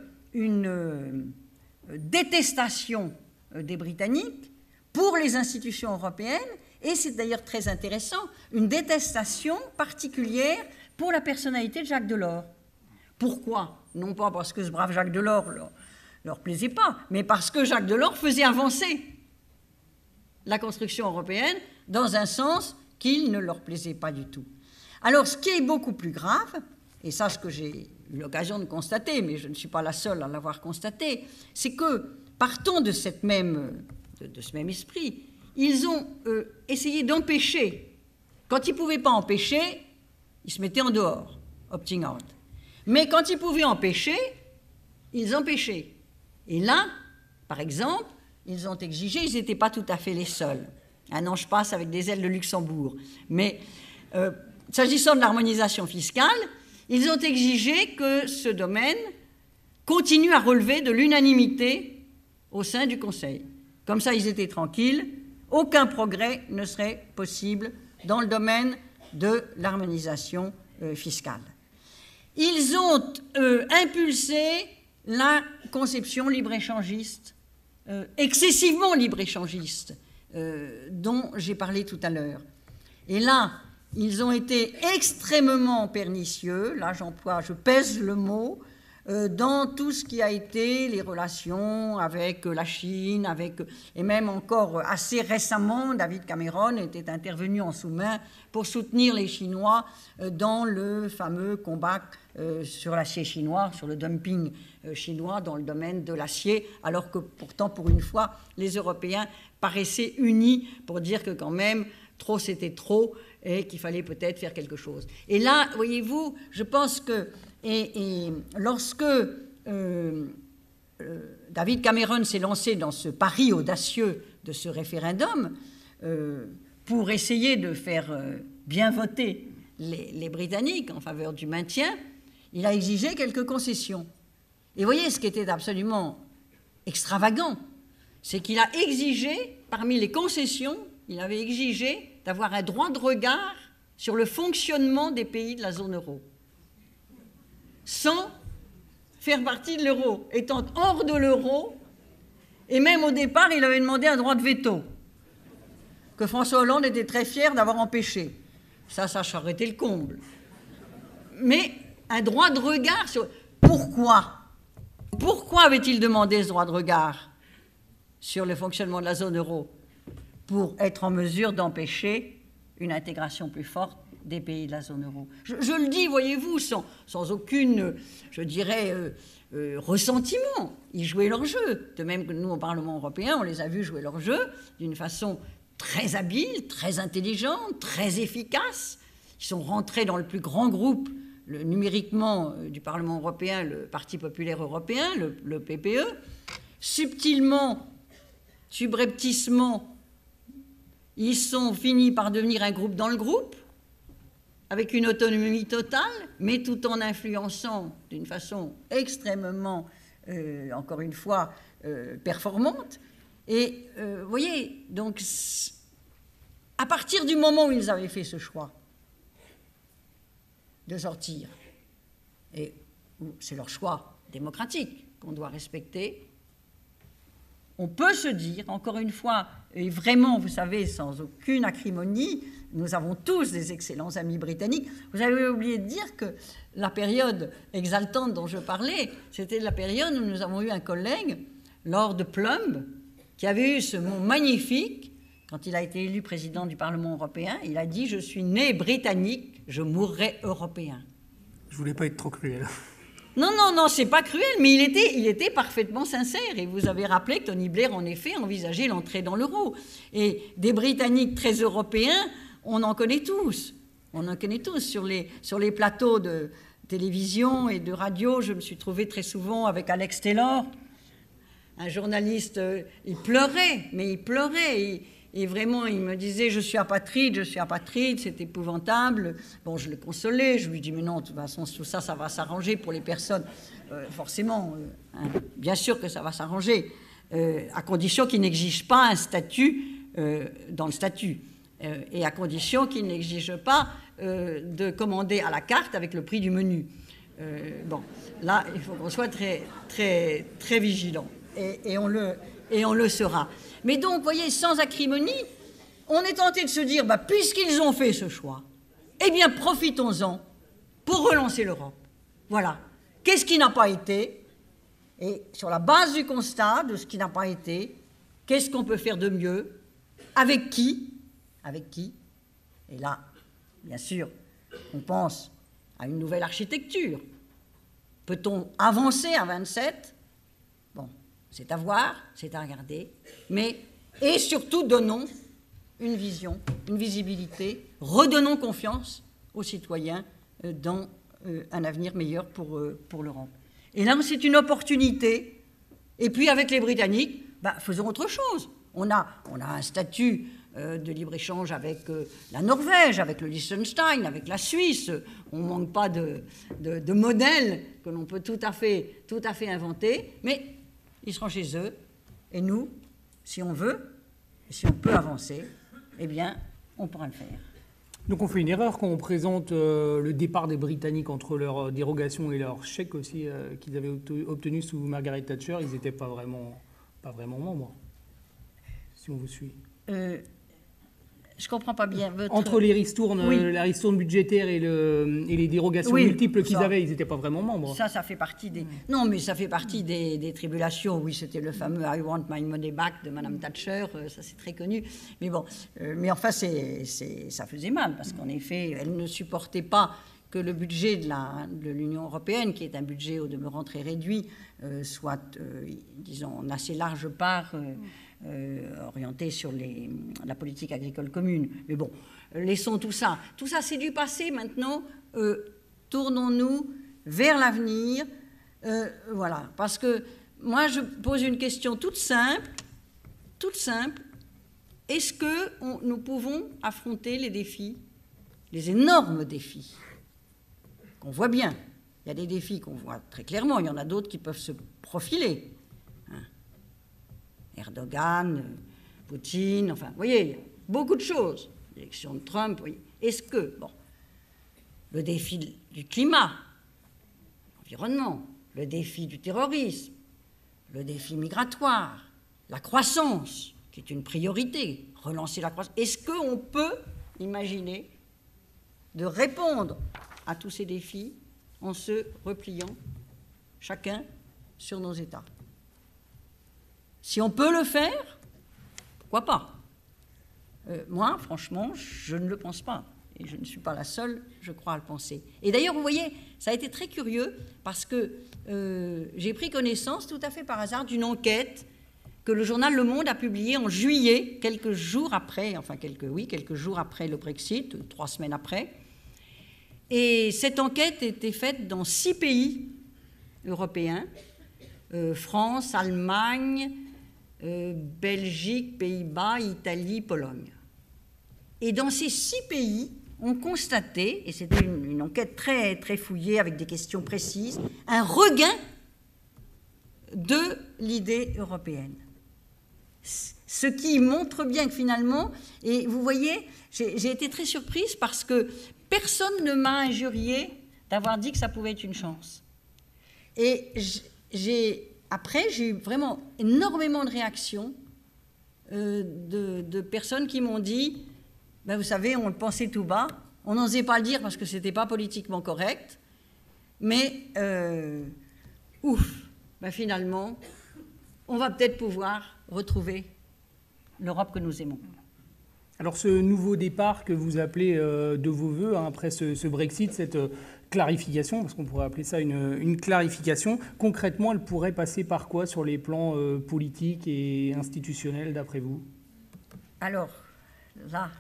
détestation des Britanniques pour les institutions européennes, et c'est d'ailleurs très intéressant, une détestation particulière pour la personnalité de Jacques Delors. Pourquoi? Non pas parce que ce brave Jacques Delors leur plaisait pas, mais parce que Jacques Delors faisait avancer la construction européenne dans un sens qu'il ne leur plaisait pas du tout. Alors, ce qui est beaucoup plus grave, et ça, ce que j'ai eu l'occasion de constater, mais je ne suis pas la seule à l'avoir constaté, c'est que, partant de, ce même esprit, ils ont essayé d'empêcher. Quand ils ne pouvaient pas empêcher, ils se mettaient en dehors, opting out. Mais quand ils pouvaient empêcher, ils empêchaient. Et là, par exemple, ils ont exigé, ils n'étaient pas tout à fait les seuls. Un ange passe avec des ailes de Luxembourg. Mais s'agissant de l'harmonisation fiscale, ils ont exigé que ce domaine continue à relever de l'unanimité au sein du Conseil. Comme ça, ils étaient tranquilles. Aucun progrès ne serait possible dans le domaine de l'harmonisation fiscale. Ils ont impulsé la conception libre-échangiste, excessivement libre-échangiste, dont j'ai parlé tout à l'heure. Et là, ils ont été extrêmement pernicieux, là je pèse le mot, dans tout ce qui a été les relations avec la Chine, et même encore assez récemment, David Cameron était intervenu en sous-main pour soutenir les Chinois dans le fameux combat sur l'acier chinois, sur le dumping chinois dans le domaine de l'acier, alors que pourtant, pour une fois, les Européens paraissaient unis pour dire que quand même, trop c'était trop et qu'il fallait peut-être faire quelque chose. Et là, voyez-vous, je pense que lorsque David Cameron s'est lancé dans ce pari audacieux de ce référendum pour essayer de faire bien voter les Britanniques en faveur du maintien, il a exigé quelques concessions. Et voyez, ce qui était absolument extravagant, c'est qu'il a exigé, parmi les concessions, il avait exigé d'avoir un droit de regard sur le fonctionnement des pays de la zone euro, sans faire partie de l'euro, étant hors de l'euro, et même au départ, il avait demandé un droit de veto, que François Hollande était très fier d'avoir empêché. Ça aurait été le comble. Mais un droit de regard sur... Pourquoi avait-il demandé ce droit de regard sur le fonctionnement de la zone euro? Pour être en mesure d'empêcher une intégration plus forte des pays de la zone euro. Je le dis, voyez-vous, sans aucune, je dirais, ressentiment. Ils jouaient leur jeu. De même que nous, au Parlement européen, on les a vus jouer leur jeu d'une façon très habile, très intelligente, très efficace. Ils sont rentrés dans le plus grand groupe, numériquement, du Parlement européen, le Parti populaire européen, le PPE. Subtilement, subrepticement, ils sont finis par devenir un groupe dans le groupe, avec une autonomie totale, mais tout en influençant d'une façon extrêmement, encore une fois, performante. Et vous voyez, donc, à partir du moment où ils avaient fait ce choix de sortir, et c'est leur choix démocratique qu'on doit respecter, on peut se dire, encore une fois, et vraiment, vous savez, sans aucune acrimonie, nous avons tous des excellents amis britanniques. Vous avez oublié de dire que la période exaltante dont je parlais, c'était la période où nous avons eu un collègue, Lord Plumb, qui avait eu ce mot magnifique, quand il a été élu président du Parlement européen, il a dit « Je suis né britannique, je mourrai européen ». Je ne voulais pas être trop cruel. Non, c'est pas cruel, mais il était parfaitement sincère. Et vous avez rappelé que Tony Blair, en effet, envisageait l'entrée dans l'euro. Et des Britanniques très européens, on en connaît tous. On en connaît tous. Sur les plateaux de télévision et de radio, je me suis trouvée très souvent avec Alex Taylor, un journaliste. Il pleurait, mais il pleurait. Et vraiment, il me disait « je suis apatride, c'est épouvantable ». Bon, je le consolais, je lui dis « mais non, de toute façon, tout ça, ça va s'arranger pour les personnes. Forcément, hein, bien sûr que ça va s'arranger, à condition qu'ils n'exigent pas un statut dans le statut, et à condition qu'ils n'exigent pas de commander à la carte avec le prix du menu. Bon, là, il faut qu'on soit très, très, très vigilant, et on le sera. Mais donc, vous voyez, sans acrimonie, on est tenté de se dire, bah, puisqu'ils ont fait ce choix, eh bien, profitons-en pour relancer l'Europe. Voilà. Qu'est-ce qui n'a pas été? Et sur la base du constat de ce qui n'a pas été, qu'est-ce qu'on peut faire de mieux? Avec qui? Avec qui? Et là, bien sûr, on pense à une nouvelle architecture. Peut-on avancer à 27? Bon, c'est à voir, c'est à regarder. Mais, et surtout, donnons une vision, une visibilité, redonnons confiance aux citoyens dans un avenir meilleur pour l'Europe. Et là, c'est une opportunité. Et puis, avec les Britanniques, bah, faisons autre chose. On a un statut de libre-échange avec la Norvège, avec le Liechtenstein, avec la Suisse. On ne manque pas de modèles que l'on peut tout à fait inventer. Mais ils seront chez eux. Et nous, si on veut, si on peut avancer, eh bien, on pourra le faire. Donc on fait une erreur quand on présente le départ des Britanniques entre leur dérogation et leur chèque aussi qu'ils avaient obtenu sous Margaret Thatcher. Ils n'étaient pas vraiment membres, si on vous suit. Je ne comprends pas bien votre... Entre les ristournes, oui, la ristourne budgétaire et les dérogations oui, multiples qu'ils avaient, ils n'étaient pas vraiment membres. Ça, ça fait partie des... Non, mais ça fait partie des tribulations. Oui, c'était le fameux « I want my money back » de Madame Thatcher. Ça, c'est très connu. Mais bon, mais enfin, ça faisait mal parce qu'en effet, elle ne supportait pas que le budget de l'Union européenne, qui est un budget au demeurant très réduit, soit, disons, en assez large part... orienté sur la politique agricole commune. Mais bon, laissons tout ça. Tout ça, c'est du passé maintenant. Tournons-nous vers l'avenir. Voilà. Parce que moi, je pose une question toute simple. Toute simple. Est-ce que nous pouvons affronter les défis, les énormes défis qu'on voit bien? Il y a des défis qu'on voit très clairement. Il y en a d'autres qui peuvent se profiler. Erdogan, Poutine, enfin, vous voyez, beaucoup de choses. L'élection de Trump, vous voyez. Est-ce que, bon, le défi du climat, l'environnement, le défi du terrorisme, le défi migratoire, la croissance, qui est une priorité, relancer la croissance, est-ce qu'on peut imaginer de répondre à tous ces défis en se repliant chacun sur nos États ? Si on peut le faire, pourquoi pas? Moi, franchement, je ne le pense pas. Et je ne suis pas la seule, je crois, à le penser. Et d'ailleurs, vous voyez, ça a été très curieux parce que j'ai pris connaissance, tout à fait par hasard, d'une enquête que le journal Le Monde a publiée en juillet, quelques jours après, enfin quelques jours après le Brexit, 3 semaines après. Et cette enquête était faite dans 6 pays européens, France, Allemagne... Belgique, Pays-Bas, Italie, Pologne. Et dans ces 6 pays, on constatait, et c'était une enquête très, très fouillée avec des questions précises, un regain de l'idée européenne. Ce qui montre bien que finalement, et vous voyez, j'ai été très surprise parce que personne ne m'a injuriée d'avoir dit que ça pouvait être une chance. Et après, j'ai eu vraiment énormément de réactions de personnes qui m'ont dit ben, « Vous savez, on le pensait tout bas, on n'osait pas le dire parce que ce n'était pas politiquement correct, mais ouf, ben, finalement, on va peut-être pouvoir retrouver l'Europe que nous aimons. » Alors ce nouveau départ que vous appelez de vos voeux, hein, après ce Brexit, cette... clarification, parce qu'on pourrait appeler ça une clarification. Concrètement, elle pourrait passer par quoi sur les plans politiques et institutionnels, d'après vous? Alors, là,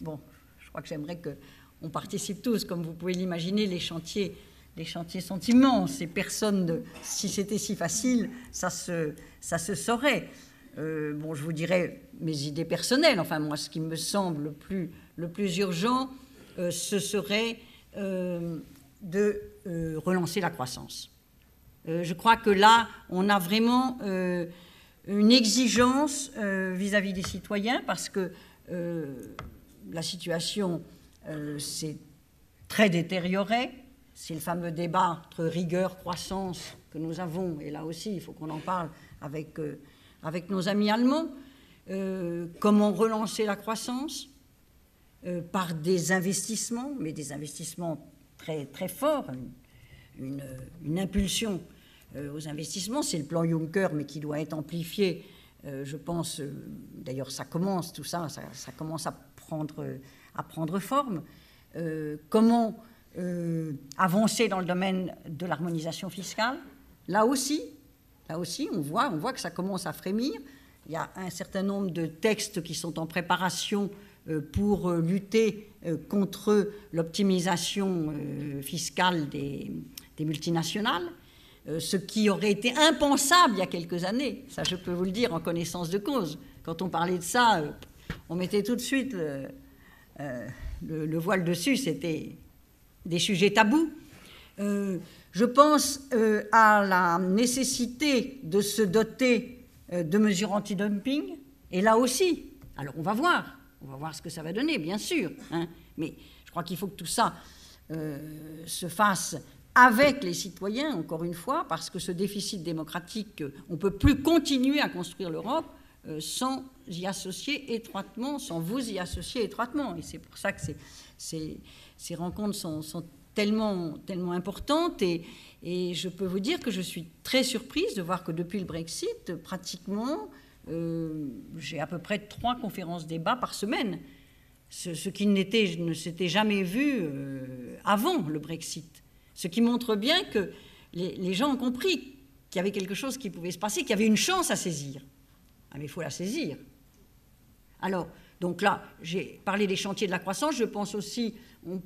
bon, je crois que j'aimerais qu'on participe tous. Comme vous pouvez l'imaginer, les chantiers sont immenses et personne, si c'était si facile, ça se saurait. Bon, je vous dirais mes idées personnelles. Enfin, moi, ce qui me semble le plus urgent... ce serait de relancer la croissance. Je crois que là, on a vraiment une exigence vis-à-vis des citoyens parce que la situation s'est très détériorée. C'est le fameux débat entre rigueur-croissance que nous avons, et là aussi, il faut qu'on en parle avec nos amis allemands. Comment relancer la croissance ? Par des investissements, mais des investissements très, très forts, une impulsion aux investissements. C'est le plan Juncker, mais qui doit être amplifié, je pense. D'ailleurs, ça commence, tout ça, ça commence à prendre forme. Comment avancer dans le domaine de l'harmonisation fiscale? Là aussi, on voit que ça commence à frémir. Il y a un certain nombre de textes qui sont en préparation pour lutter contre l'optimisation fiscale des multinationales, ce qui aurait été impensable il y a quelques années. Ça, je peux vous le dire en connaissance de cause. Quand on parlait de ça, on mettait tout de suite le voile dessus. C'était des sujets tabous. Je pense à la nécessité de se doter de mesures anti-dumping. Et là aussi, alors on va voir. On va voir ce que ça va donner, bien sûr. Hein. Mais je crois qu'il faut que tout ça se fasse avec les citoyens, encore une fois, parce que ce déficit démocratique, on ne peut plus continuer à construire l'Europe sans y associer étroitement, sans vous y associer étroitement. Et c'est pour ça que ces rencontres sont tellement importantes. Et je peux vous dire que je suis très surprise de voir que depuis le Brexit, pratiquement, j'ai à peu près 3 conférences débats par semaine, ce qui ne s'était jamais vu avant le Brexit. Ce qui montre bien que les gens ont compris qu'il y avait quelque chose qui pouvait se passer, qu'il y avait une chance à saisir. Ah, mais il faut la saisir. Alors, donc là, j'ai parlé des chantiers de la croissance. Je pense aussi, on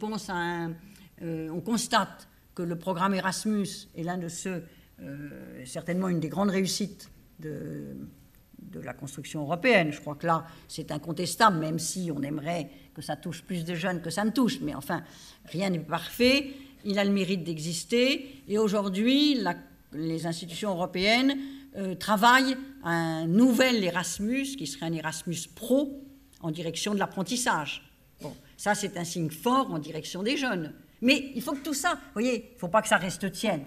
constate que le programme Erasmus est l'un de ceux, certainement une des grandes réussites de la construction européenne. Je crois que là, c'est incontestable, même si on aimerait que ça touche plus de jeunes que ça ne touche. Mais enfin, rien n'est parfait. Il a le mérite d'exister. Et aujourd'hui, les institutions européennes travaille un nouvel Erasmus, qui serait un Erasmus pro, en direction de l'apprentissage. Bon, ça, c'est un signe fort en direction des jeunes. Mais il faut que tout ça, vous voyez, il ne faut pas que ça reste tienne.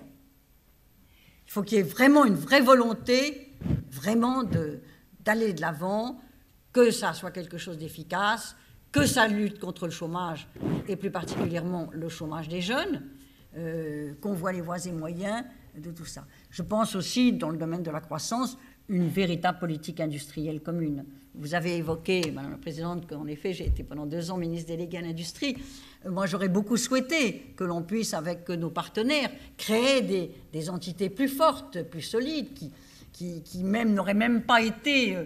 Il faut qu'il y ait vraiment une vraie volonté, vraiment d'aller de l'avant, que ça soit quelque chose d'efficace, que ça lutte contre le chômage, et plus particulièrement le chômage des jeunes, qu'on voit les voies et moyens de tout ça. Je pense aussi, dans le domaine de la croissance, une véritable politique industrielle commune. Vous avez évoqué, Madame la Présidente, qu'en effet, j'ai été pendant 2 ans ministre déléguée à l'industrie. Moi, j'aurais beaucoup souhaité que l'on puisse, avec nos partenaires, créer des entités plus fortes, plus solides, qui même n'auraient même pas été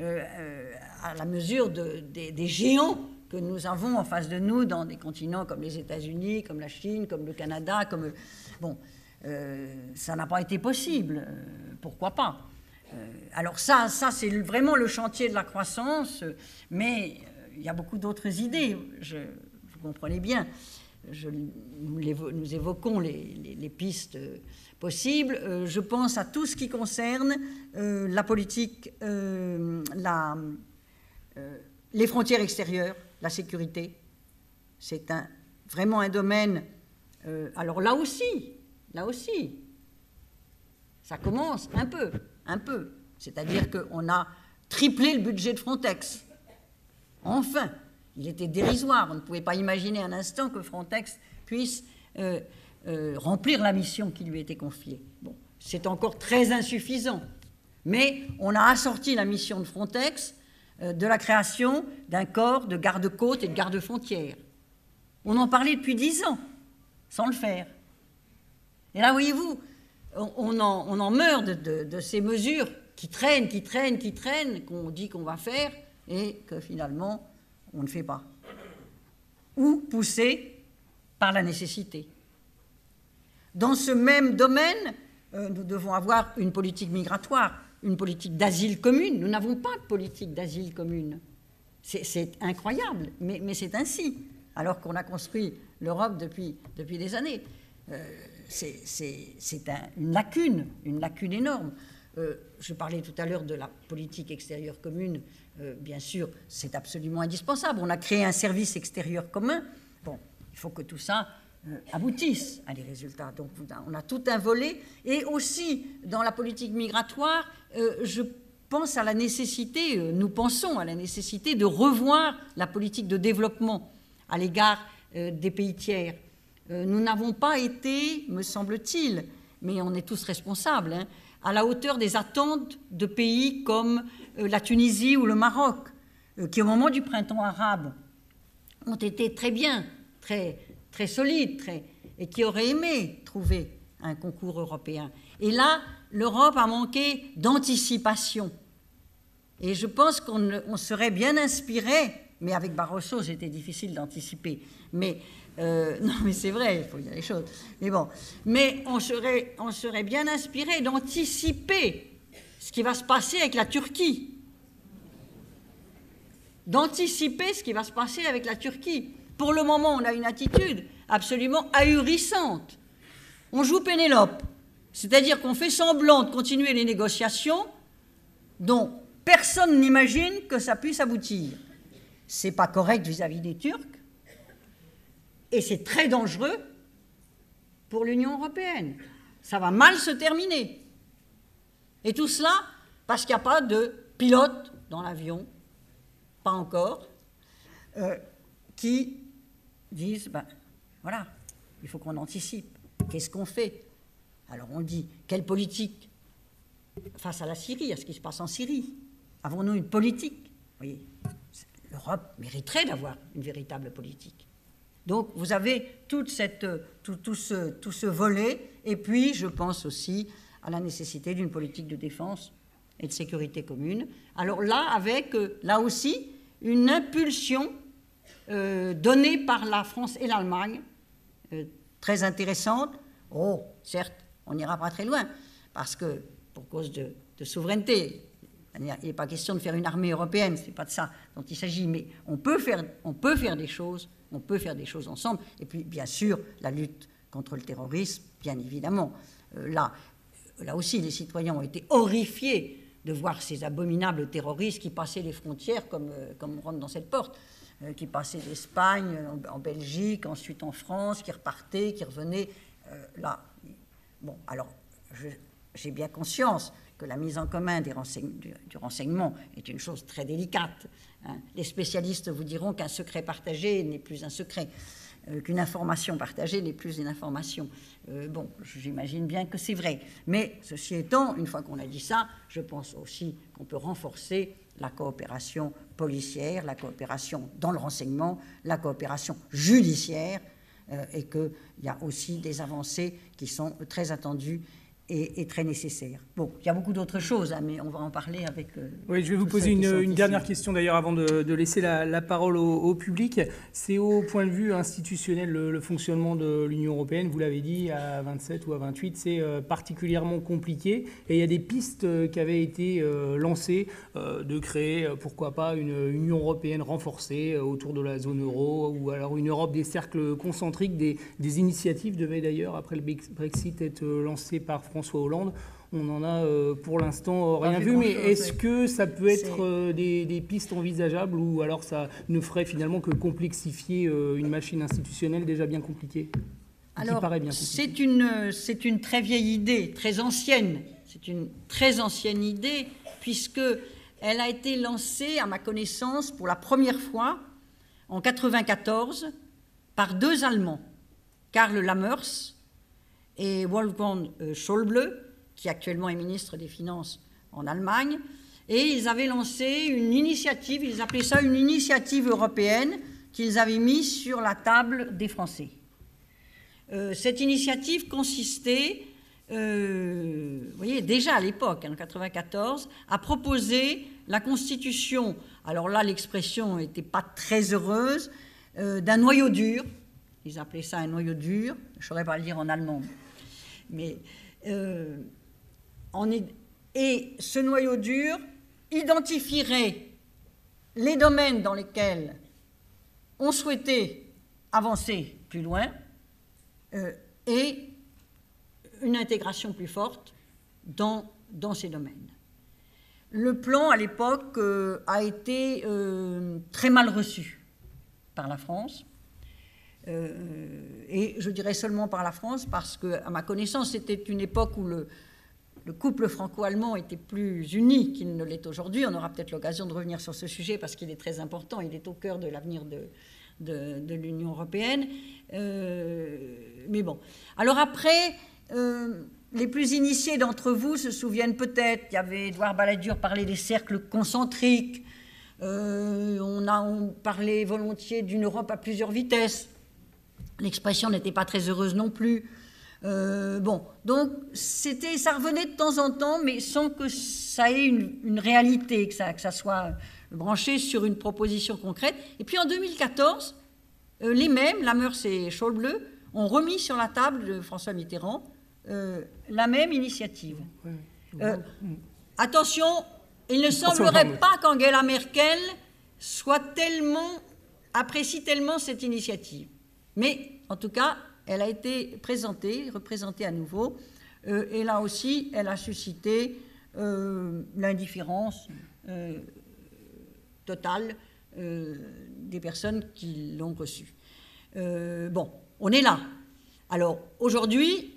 à la mesure des géants que nous avons en face de nous dans des continents comme les États-Unis, comme la Chine, comme le Canada, comme... Bon... ça n'a pas été possible, pourquoi pas. Alors ça c'est vraiment le chantier de la croissance, mais il y a beaucoup d'autres idées, vous comprenez bien. Nous évoquons les pistes possibles. Je pense à tout ce qui concerne la politique, les frontières extérieures, la sécurité. C'est vraiment un domaine... alors là aussi, ça commence un peu. C'est-à-dire qu'on a triplé le budget de Frontex. Enfin, il était dérisoire. On ne pouvait pas imaginer un instant que Frontex puisse remplir la mission qui lui était confiée. Bon, c'est encore très insuffisant. Mais on a assorti la mission de Frontex de la création d'un corps de garde-côtes et de garde-frontières. On en parlait depuis 10 ans, sans le faire. Et là, voyez-vous, on en meurt de ces mesures qui traînent, qu'on dit qu'on va faire et que finalement, on ne fait pas. Ou poussées par la nécessité. Dans ce même domaine, nous devons avoir une politique migratoire, une politique d'asile commune. Nous n'avons pas de politique d'asile commune. C'est incroyable, mais c'est ainsi, alors qu'on a construit l'Europe depuis des années. C'est une lacune énorme. Je parlais tout à l'heure de la politique extérieure commune. Bien sûr, c'est absolument indispensable. On a créé un service extérieur commun. Bon, il faut que tout ça aboutisse à des résultats. Donc, on a tout un volet. Et aussi, dans la politique migratoire, je pense à la nécessité, nous pensons à la nécessité de revoir la politique de développement à l'égard des pays tiers. Nous n'avons pas été, me semble-t-il, mais on est tous responsables, hein, à la hauteur des attentes de pays comme la Tunisie ou le Maroc, qui au moment du printemps arabe ont été très bien, très solides, et qui auraient aimé trouver un concours européen. Et là, l'Europe a manqué d'anticipation. Et je pense qu'on serait bien inspiré, mais avec Barroso, c'était difficile d'anticiper. Non, mais c'est vrai, il faut dire les choses. Mais bon, on serait bien inspiré d'anticiper ce qui va se passer avec la Turquie. D'anticiper ce qui va se passer avec la Turquie. Pour le moment, on a une attitude absolument ahurissante. On joue Pénélope, c'est-à-dire qu'on fait semblant de continuer les négociations dont personne n'imagine que ça puisse aboutir. C'est pas correct vis-à-vis des Turcs. Et c'est très dangereux pour l'Union européenne. Ça va mal se terminer. Et tout cela parce qu'il n'y a pas de pilote dans l'avion, pas encore, qui disent, ben, voilà, il faut qu'on anticipe. Qu'est-ce qu'on fait? Alors on dit, quelle politique face à la Syrie, à ce qui se passe en Syrie? Avons-nous une politique? Vous voyez, l'Europe mériterait d'avoir une véritable politique. Donc vous avez tout ce volet, et puis je pense aussi à la nécessité d'une politique de défense et de sécurité commune. Alors là, avec là aussi une impulsion donnée par la France et l'Allemagne, très intéressante. Oh, certes, on n'ira pas très loin, parce que pour cause de souveraineté, il n'est pas question de faire une armée européenne, c'est pas de ça dont il s'agit, mais on peut faire des choses ensemble. Et puis, bien sûr, la lutte contre le terrorisme, bien évidemment. Là aussi, les citoyens ont été horrifiés de voir ces abominables terroristes qui passaient les frontières, comme on rentre dans cette porte, qui passaient d'Espagne, en Belgique, ensuite en France, qui repartaient, qui revenaient. Bon, alors, j'ai bien conscience que la mise en commun du renseignement est une chose très délicate. Hein. Les spécialistes vous diront qu'un secret partagé n'est plus un secret, qu'une information partagée n'est plus une information. Bon, j'imagine bien que c'est vrai. Mais ceci étant, une fois qu'on a dit ça, je pense aussi qu'on peut renforcer la coopération policière, la coopération dans le renseignement, la coopération judiciaire, et qu'il y a aussi des avancées qui sont très attendues et très nécessaire. Bon, il y a beaucoup d'autres choses, hein, mais on va en parler avec... Oui, je vais vous poser une dernière question, d'ailleurs, avant de laisser la parole au public. C'est au point de vue institutionnel, le fonctionnement de l'Union européenne, vous l'avez dit, à 27 ou à 28, c'est particulièrement compliqué. Et il y a des pistes qui avaient été lancées de créer, pourquoi pas, une Union européenne renforcée autour de la zone euro, ou alors une Europe des cercles concentriques. Des initiatives devaient d'ailleurs, après le Brexit, être lancées par François Hollande. On en a pour l'instant rien vu, mais est-ce que ça peut être des pistes envisageables, ou alors ça ne ferait finalement que complexifier une machine institutionnelle déjà bien compliquée? Alors, c'est une très vieille idée, très ancienne. C'est une très ancienne idée, puisqu'elle a été lancée, à ma connaissance, pour la première fois en 1994 par deux Allemands, Karl Lammers et Wolfgang Schäuble, qui actuellement est ministre des Finances en Allemagne, et ils avaient lancé une initiative, ils appelaient ça une initiative européenne, qu'ils avaient mise sur la table des Français. Cette initiative consistait, vous voyez, déjà à l'époque, en 1994, à proposer la constitution, alors là l'expression n'était pas très heureuse, d'un noyau dur, ils appelaient ça un noyau dur, je ne saurais pas le dire en allemand. Mais, et ce noyau dur identifierait les domaines dans lesquels on souhaitait avancer plus loin et une intégration plus forte dans ces domaines. Le plan, à l'époque, a été très mal reçu par la France. Et je dirais seulement par la France, parce que, à ma connaissance, c'était une époque où le couple franco-allemand était plus uni qu'il ne l'est aujourd'hui. On aura peut-être l'occasion de revenir sur ce sujet, parce qu'il est très important, il est au cœur de l'avenir de l'Union européenne. Mais bon. Alors après, les plus initiés d'entre vous se souviennent peut-être, il y avait Édouard Balladur parlait des cercles concentriques, on parlait volontiers d'une Europe à plusieurs vitesses. L'expression n'était pas très heureuse non plus. Bon, donc ça revenait de temps en temps, mais sans que ça ait une réalité, que ça soit branché sur une proposition concrète. Et puis en 2014, les mêmes, Lammers et Schäuble, ont remis sur la table de François Mitterrand la même initiative. Attention, il ne semblerait pas qu'Angela Merkel apprécie tellement cette initiative. Mais, en tout cas, elle a été présentée, représentée à nouveau, et là aussi, elle a suscité l'indifférence totale des personnes qui l'ont reçue. Bon, on est là. Alors, aujourd'hui,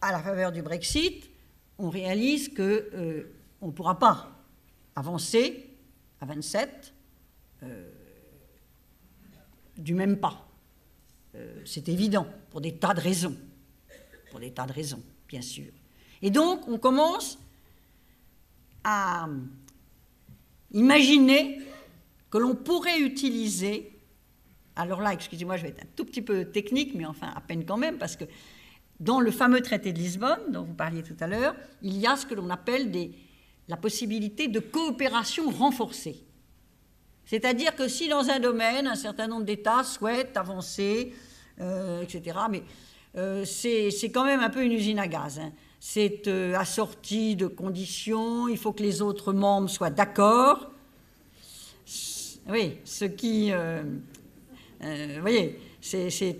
à la faveur du Brexit, on réalise qu'on ne pourra pas avancer à 27 du même pas. C'est évident, pour des tas de raisons. Pour des tas de raisons, bien sûr. Et donc, on commence à imaginer que l'on pourrait utiliser... Alors là, excusez-moi, je vais être un tout petit peu technique, mais enfin, à peine quand même, parce que dans le fameux traité de Lisbonne, dont vous parliez tout à l'heure, il y a ce que l'on appelle la possibilité de coopération renforcée. C'est-à-dire que si dans un domaine, un certain nombre d'États souhaitent avancer, etc., mais c'est quand même un peu une usine à gaz, hein. C'est assorti de conditions, il faut que les autres membres soient d'accord. Oui, ce qui... vous voyez, c'est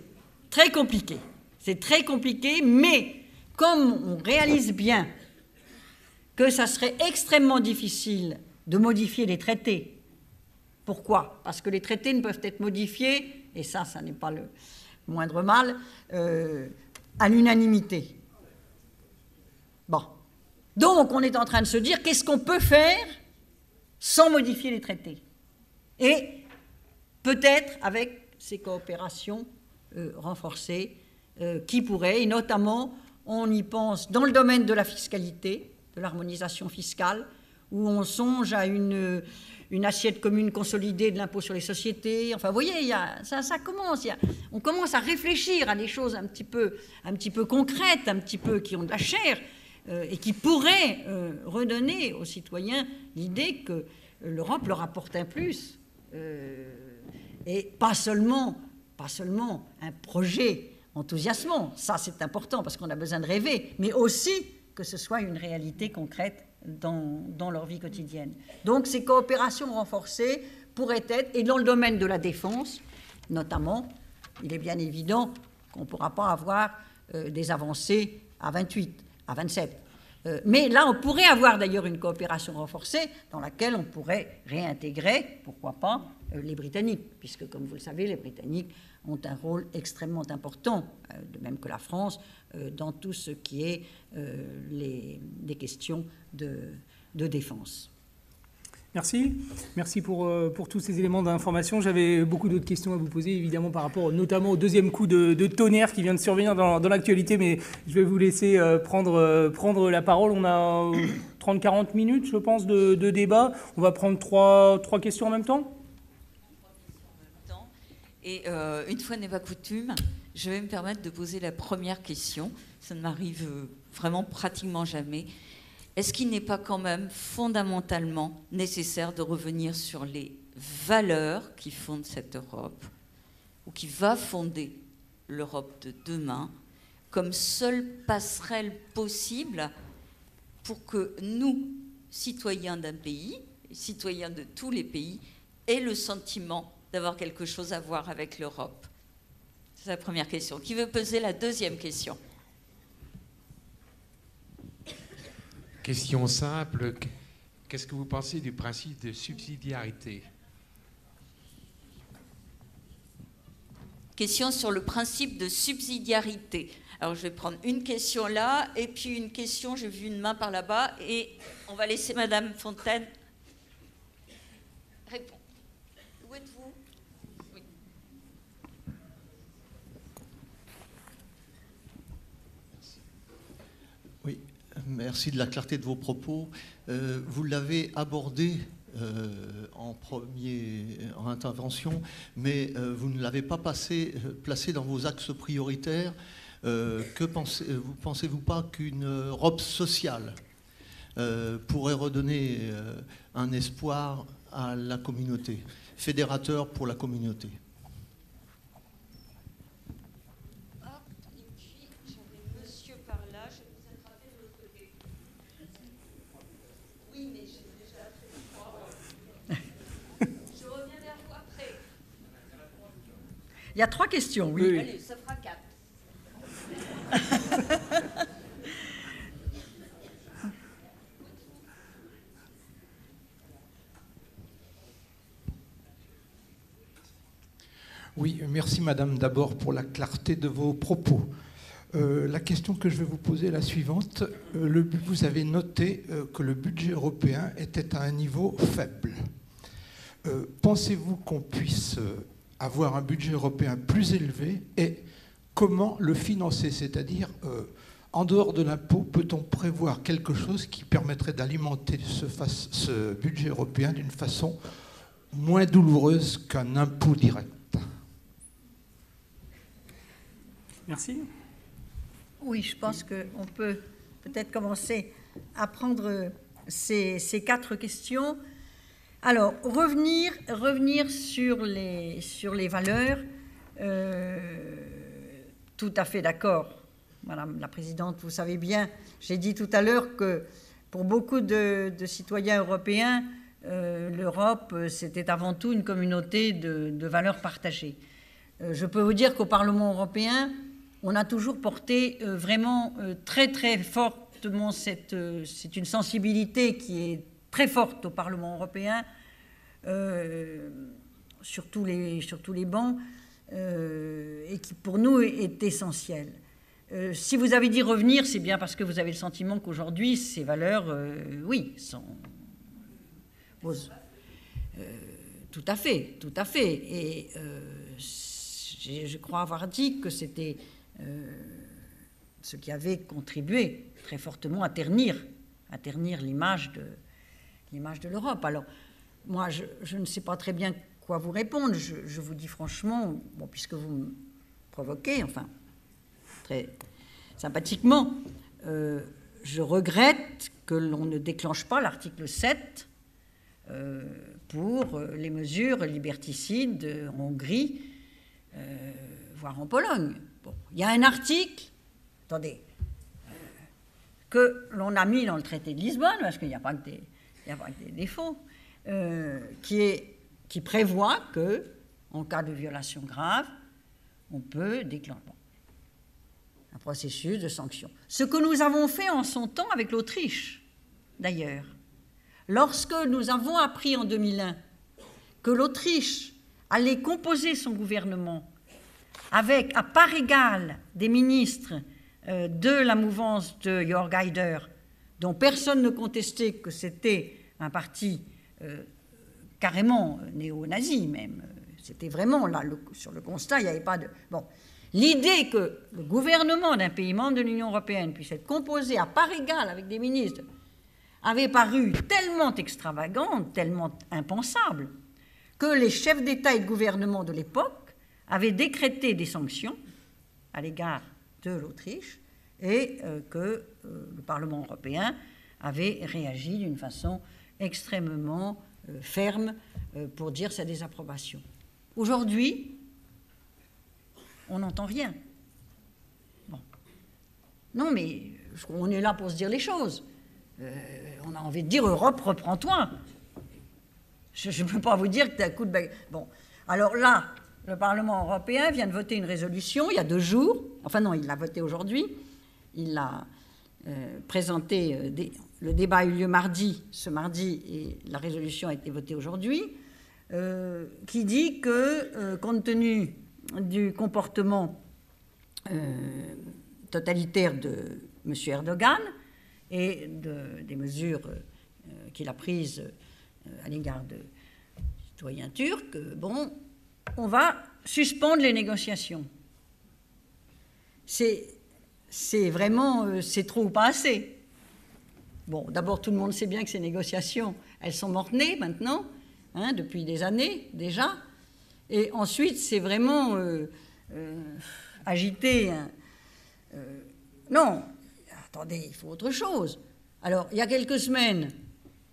très compliqué. C'est très compliqué, mais comme on réalise bien que ça serait extrêmement difficile de modifier les traités. Pourquoi? Parce que les traités ne peuvent être modifiés, et ça n'est pas le moindre mal, à l'unanimité. Bon. Donc, on est en train de se dire, qu'est-ce qu'on peut faire sans modifier les traités? Et peut-être avec ces coopérations renforcées qui pourraient, et notamment, on y pense dans le domaine de la fiscalité, de l'harmonisation fiscale, où on songe à une assiette commune consolidée de l'impôt sur les sociétés. Enfin, vous voyez, ça commence. On commence à réfléchir à des choses un petit peu concrètes, un petit peu qui ont de la chair et qui pourraient redonner aux citoyens l'idée que l'Europe leur apporte un plus et pas seulement un projet enthousiasmant. Ça, c'est important parce qu'on a besoin de rêver, mais aussi que ce soit une réalité concrète dans leur vie quotidienne. Donc ces coopérations renforcées pourraient être, et dans le domaine de la défense notamment, il est bien évident qu'on ne pourra pas avoir des avancées à 28, à 27. Mais là, on pourrait avoir d'ailleurs une coopération renforcée dans laquelle on pourrait réintégrer, pourquoi pas, les Britanniques, puisque, comme vous le savez, les Britanniques ont un rôle extrêmement important, de même que la France, dans tout ce qui est les questions de défense. Merci. Merci pour tous ces éléments d'information. J'avais beaucoup d'autres questions à vous poser, évidemment, par rapport notamment au deuxième coup de tonnerre qui vient de survenir dans l'actualité, mais je vais vous laisser prendre la parole. On a 30-40 minutes, je pense, de débat. On va prendre trois questions en même temps. Et une fois n'est pas coutume, je vais me permettre de poser la première question. Ça ne m'arrive vraiment pratiquement jamais. Est-ce qu'il n'est pas quand même fondamentalement nécessaire de revenir sur les valeurs qui fondent cette Europe, ou qui va fonder l'Europe de demain, comme seule passerelle possible pour que nous, citoyens d'un pays, citoyens de tous les pays, aient le sentiment d'avoir quelque chose à voir avec l'Europe? C'est la première question. Qui veut poser la deuxième question ? Question simple, qu'est-ce que vous pensez du principe de subsidiarité? Question sur le principe de subsidiarité. Alors je vais prendre une question là, et puis une question, j'ai vu une main par là-bas, et on va laisser Madame Fontaine répondre. Où êtes-vous? Oui. Oui. Merci de la clarté de vos propos. Vous l'avez abordé en intervention, mais vous ne l'avez pas placé dans vos axes prioritaires. Pensez-vous pas qu'une Europe sociale pourrait redonner un espoir à la communauté, fédérateur pour la communauté? Il y a trois questions, oui. Oui. Allez, ça fera quatre. Oui, merci Madame d'abord pour la clarté de vos propos. La question que je vais vous poser est la suivante. Vous avez noté que le budget européen était à un niveau faible. Pensez-vous qu'on puisse avoir un budget européen plus élevé et comment le financer? C'est-à-dire, en dehors de l'impôt, peut-on prévoir quelque chose qui permettrait d'alimenter ce budget européen d'une façon moins douloureuse qu'un impôt direct? Merci. Oui, je pense qu'on peut peut-être commencer à prendre ces quatre questions. Alors, revenir sur les valeurs. Tout à fait d'accord, Madame la Présidente. Vous savez bien, j'ai dit tout à l'heure que pour beaucoup de citoyens européens, l'Europe, c'était avant tout une communauté de valeurs partagées. Je peux vous dire qu'au Parlement européen, on a toujours porté vraiment très très fortement, c'est une sensibilité qui est très forte au Parlement européen, sur tous les bancs, et qui pour nous est essentielle. Si vous avez dit revenir, c'est bien parce que vous avez le sentiment qu'aujourd'hui, ces valeurs, oui, sont... tout à fait, et je crois avoir dit que c'était... ce qui avait contribué très fortement à ternir l'image de l'Europe. Alors, moi, je ne sais pas très bien quoi vous répondre. Je vous dis franchement, bon, puisque vous me provoquez, enfin, très sympathiquement, je regrette que l'on ne déclenche pas l'article 7 pour les mesures liberticides en Hongrie, voire en Pologne. Bon, il y a un article, attendez, que l'on a mis dans le traité de Lisbonne, parce qu'il n'y a pas que des défauts, qui prévoit que, en cas de violation grave, on peut déclencher un processus de sanction. Ce que nous avons fait en son temps avec l'Autriche, d'ailleurs. Lorsque nous avons appris en 2001 que l'Autriche allait composer son gouvernement avec, à part égale, des ministres de la mouvance de Jörg Haider, dont personne ne contestait que c'était un parti carrément néo-nazi même. C'était vraiment, là, sur le constat, il n'y avait pas de... Bon, l'idée que le gouvernement d'un pays membre de l'Union européenne puisse être composé à part égale avec des ministres avait paru tellement extravagante, tellement impensable, que les chefs d'État et de gouvernement de l'époque avait décrété des sanctions à l'égard de l'Autriche et que le Parlement européen avait réagi d'une façon extrêmement ferme pour dire sa désapprobation. Aujourd'hui, on n'entend rien. Bon. Non, mais on est là pour se dire les choses. On a envie de dire « Europe, reprends-toi ». Je ne peux pas vous dire que t'as un coup de baguette. Bon, alors là... Le Parlement européen vient de voter une résolution il y a 2 jours. Enfin non, il l'a votée aujourd'hui. Il l'a présentée. Le débat a eu lieu ce mardi, et la résolution a été votée aujourd'hui, qui dit que, compte tenu du comportement totalitaire de M. Erdogan et des mesures qu'il a prises à l'égard de citoyens turcs, bon... on va suspendre les négociations. C'est vraiment... c'est trop ou pas assez. Bon, d'abord, tout le monde sait bien que ces négociations, elles sont mortes-nées maintenant, hein, depuis des années déjà. Et ensuite, c'est vraiment agité. Hein. Non, attendez, il faut autre chose. Alors, il y a quelques semaines,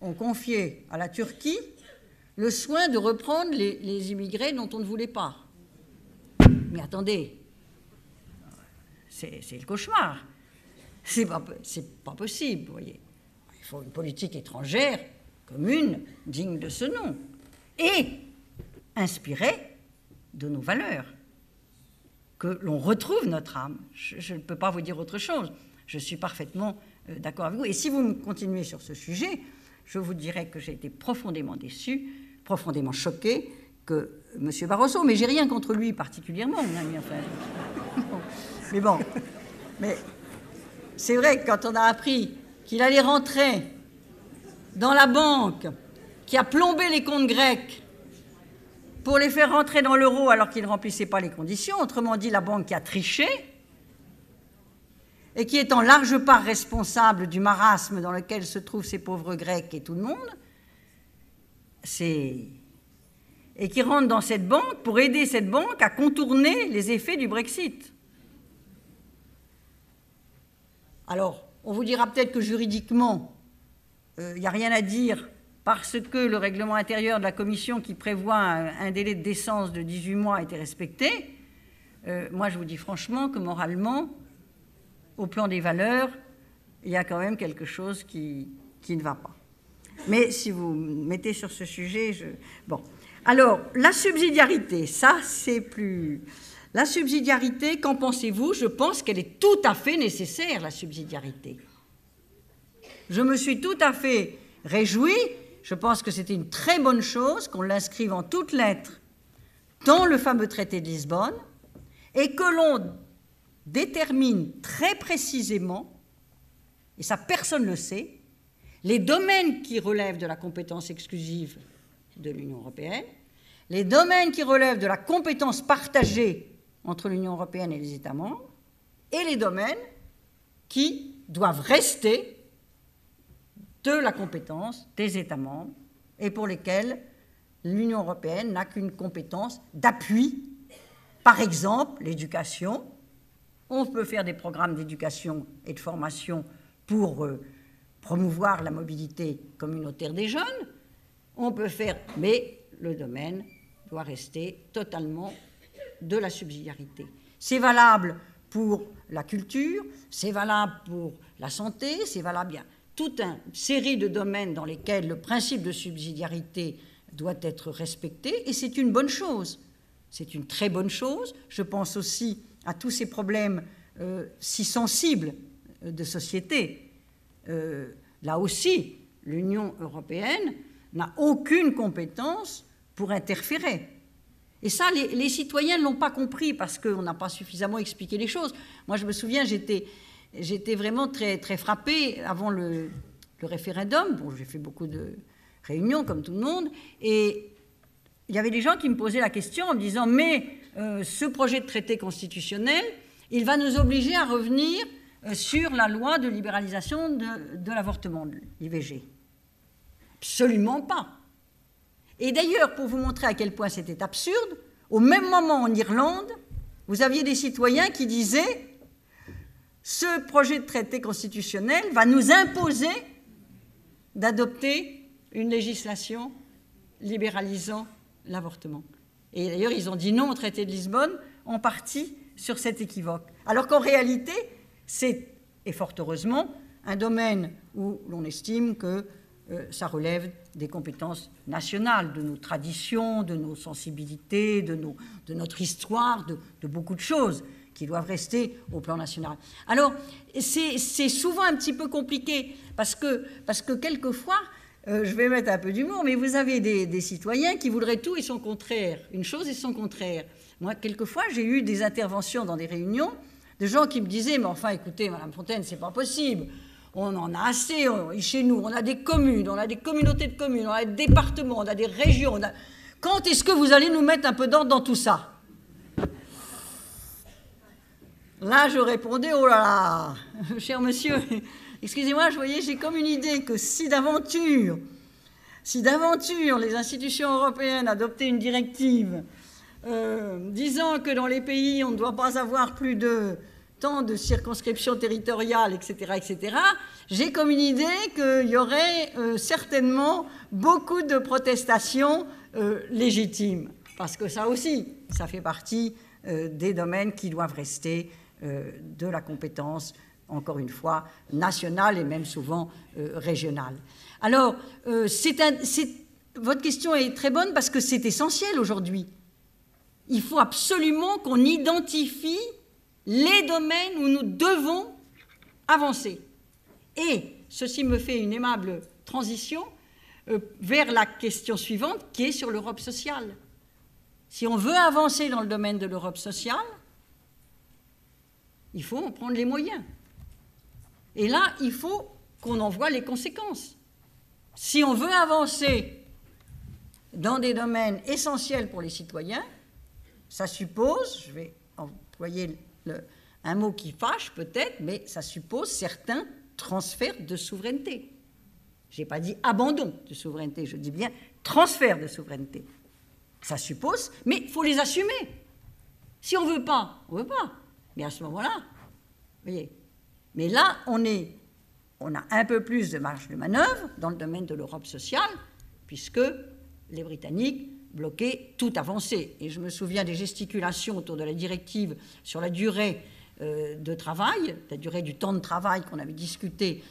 on confiait à la Turquie le soin de reprendre les immigrés dont on ne voulait pas. Mais attendez, c'est le cauchemar. C'est pas possible, vous voyez. Il faut une politique étrangère commune, digne de ce nom, et inspirée de nos valeurs, que l'on retrouve notre âme. Je ne peux pas vous dire autre chose. Je suis parfaitement d'accord avec vous. Et si vous continuez sur ce sujet... je vous dirais que j'ai été profondément déçue, profondément choquée que M. Barroso, mais j'ai rien contre lui particulièrement, mon ami, enfin, mais bon, Mais c'est vrai que quand on a appris qu'il allait rentrer dans la banque qui a plombé les comptes grecs pour les faire rentrer dans l'euro alors qu'ils ne remplissaient pas les conditions, autrement dit la banque qui a triché et qui est en large part responsable du marasme dans lequel se trouvent ces pauvres Grecs et tout le monde, et qui rentre dans cette banque pour aider cette banque à contourner les effets du Brexit. Alors, on vous dira peut-être que juridiquement, il n'y a rien à dire parce que le règlement intérieur de la Commission qui prévoit un délai de décence de 18 mois a été respecté. Moi, je vous dis franchement que moralement, au plan des valeurs, il y a quand même quelque chose qui ne va pas. Mais si vous mettez sur ce sujet... Bon. Alors, la subsidiarité, ça, c'est plus... La subsidiarité, qu'en pensez-vous? Je pense qu'elle est tout à fait nécessaire, la subsidiarité. Je me suis tout à fait réjouie. Je pense que c'était une très bonne chose qu'on l'inscrive en toutes lettres dans le fameux traité de Lisbonne et que l'on détermine très précisément, et ça personne ne le sait, les domaines qui relèvent de la compétence exclusive de l'Union européenne, les domaines qui relèvent de la compétence partagée entre l'Union européenne et les États membres, et les domaines qui doivent rester de la compétence des États membres et pour lesquels l'Union européenne n'a qu'une compétence d'appui. Par exemple, l'éducation. On peut faire des programmes d'éducation et de formation pour promouvoir la mobilité communautaire des jeunes, on peut faire, mais le domaine doit rester totalement de la subsidiarité. C'est valable pour la culture, c'est valable pour la santé, c'est valable bien toute une série de domaines dans lesquels le principe de subsidiarité doit être respecté, et c'est une bonne chose. C'est une très bonne chose. Je pense aussi à tous ces problèmes si sensibles de société. Là aussi, l'Union européenne n'a aucune compétence pour interférer. Et ça, les citoyens ne l'ont pas compris parce qu'on n'a pas suffisamment expliqué les choses. Moi, je me souviens, j'étais vraiment très, très frappée avant le référendum. Bon, j'ai fait beaucoup de réunions, comme tout le monde, et il y avait des gens qui me posaient la question en me disant « Mais ce projet de traité constitutionnel, il va nous obliger à revenir sur la loi de libéralisation de l'avortement, l'IVG. » Absolument pas. Et d'ailleurs, pour vous montrer à quel point c'était absurde, au même moment en Irlande, vous aviez des citoyens qui disaient « Ce projet de traité constitutionnel va nous imposer d'adopter une législation libéralisant l'avortement. » Et d'ailleurs, ils ont dit non au traité de Lisbonne, en partie sur cet équivoque. Alors qu'en réalité, c'est, et fort heureusement, un domaine où l'on estime que ça relève des compétences nationales, de nos traditions, de nos sensibilités, de notre histoire, de beaucoup de choses qui doivent rester au plan national. Alors, c'est souvent un petit peu compliqué, parce que quelquefois, je vais mettre un peu d'humour, mais vous avez des citoyens qui voudraient tout et son contraire, une chose et son contraire. Moi, quelquefois, j'ai eu des interventions dans des réunions de gens qui me disaient « Mais enfin, écoutez, Madame Fontaine, c'est pas possible. On en a assez. Chez nous, on a des communes, on a des communautés de communes, on a des départements, on a des régions. Quand est-ce que vous allez nous mettre un peu d'ordre dans tout ça ?» Là, je répondais « Oh là là, cher monsieur !» Excusez-moi, je voyais, j'ai comme une idée que si d'aventure les institutions européennes adoptaient une directive disant que dans les pays, on ne doit pas avoir plus de tant de circonscriptions territoriales, etc., etc., j'ai comme une idée qu'il y aurait certainement beaucoup de protestations légitimes. Parce que ça aussi, ça fait partie des domaines qui doivent rester de la compétence encore une fois, nationale et même souvent régionale. Alors, votre question est très bonne parce que c'est essentiel aujourd'hui. Il faut absolument qu'on identifie les domaines où nous devons avancer. Et ceci me fait une aimable transition vers la question suivante qui est sur l'Europe sociale. Si on veut avancer dans le domaine de l'Europe sociale, il faut en prendre les moyens. Et là, il faut qu'on en voit les conséquences. Si on veut avancer dans des domaines essentiels pour les citoyens, ça suppose, je vais employer un mot qui fâche peut-être, mais ça suppose certains transferts de souveraineté. Je n'ai pas dit abandon de souveraineté, je dis bien transfert de souveraineté. Ça suppose, mais il faut les assumer. Si on ne veut pas, on ne veut pas. Mais à ce moment-là, vous voyez. Mais là, on a un peu plus de marge de manœuvre dans le domaine de l'Europe sociale, puisque les Britanniques bloquaient toute avancée. Et je me souviens des gesticulations autour de la directive sur la durée de travail, la durée du temps de travail qu'on avait discuté.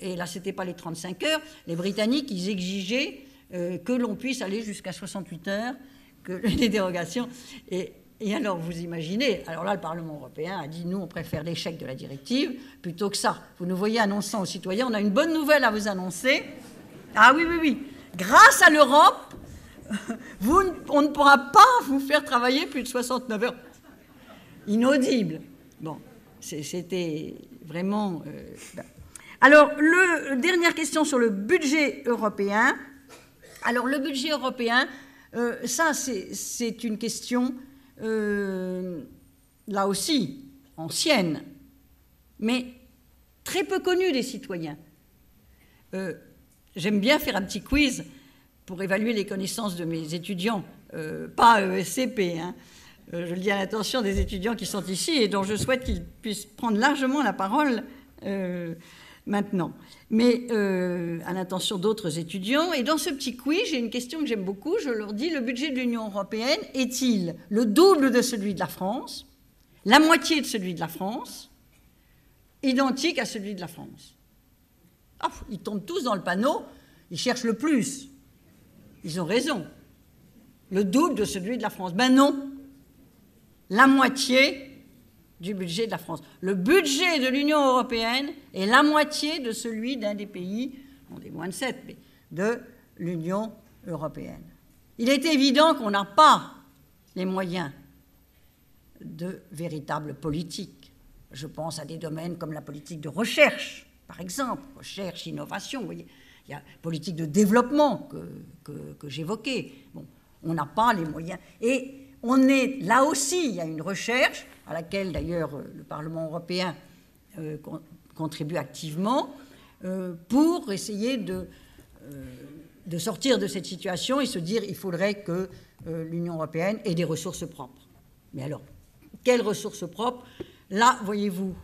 Et là, ce n'était pas les 35 heures. Les Britanniques, ils exigeaient que l'on puisse aller jusqu'à 68 heures, que les dérogations... Et alors, vous imaginez, alors là, le Parlement européen a dit, nous, on préfère l'échec de la directive plutôt que ça. Vous nous voyez annonçant aux citoyens, on a une bonne nouvelle à vous annoncer. Ah oui, oui, oui. Grâce à l'Europe, on ne pourra pas vous faire travailler plus de 69 heures. Inaudible. Bon, c'était vraiment... Alors, dernière question sur le budget européen. Alors, le budget européen, ça, c'est une question... là aussi, ancienne, mais très peu connue des citoyens. J'aime bien faire un petit quiz pour évaluer les connaissances de mes étudiants, pas ESCP, hein. Je le dis à l'attention des étudiants qui sont ici et dont je souhaite qu'ils puissent prendre largement la parole maintenant, mais à l'attention d'autres étudiants. Et dans ce petit quiz, j'ai une question que j'aime beaucoup. Je leur dis, le budget de l'Union européenne est-il le double de celui de la France, la moitié de celui de la France, identique à celui de la France? Ah, ils tombent tous dans le panneau, ils cherchent le plus. Ils ont raison. Le double de celui de la France. Ben non, la moitié... du budget de la France. Le budget de l'Union européenne est la moitié de celui d'un des pays, on est moins de 7, mais de l'Union européenne. Il est évident qu'on n'a pas les moyens de véritables politiques. Je pense à des domaines comme la politique de recherche, par exemple, recherche, innovation, vous voyez. Il y a la politique de développement que j'évoquais. Bon, on n'a pas les moyens. Et on est, là aussi, il y a une recherche, à laquelle d'ailleurs le Parlement européen contribue activement, pour essayer de sortir de cette situation et se dire qu'il faudrait que l'Union européenne ait des ressources propres. Mais alors, quelles ressources propres? Là, voyez-vous,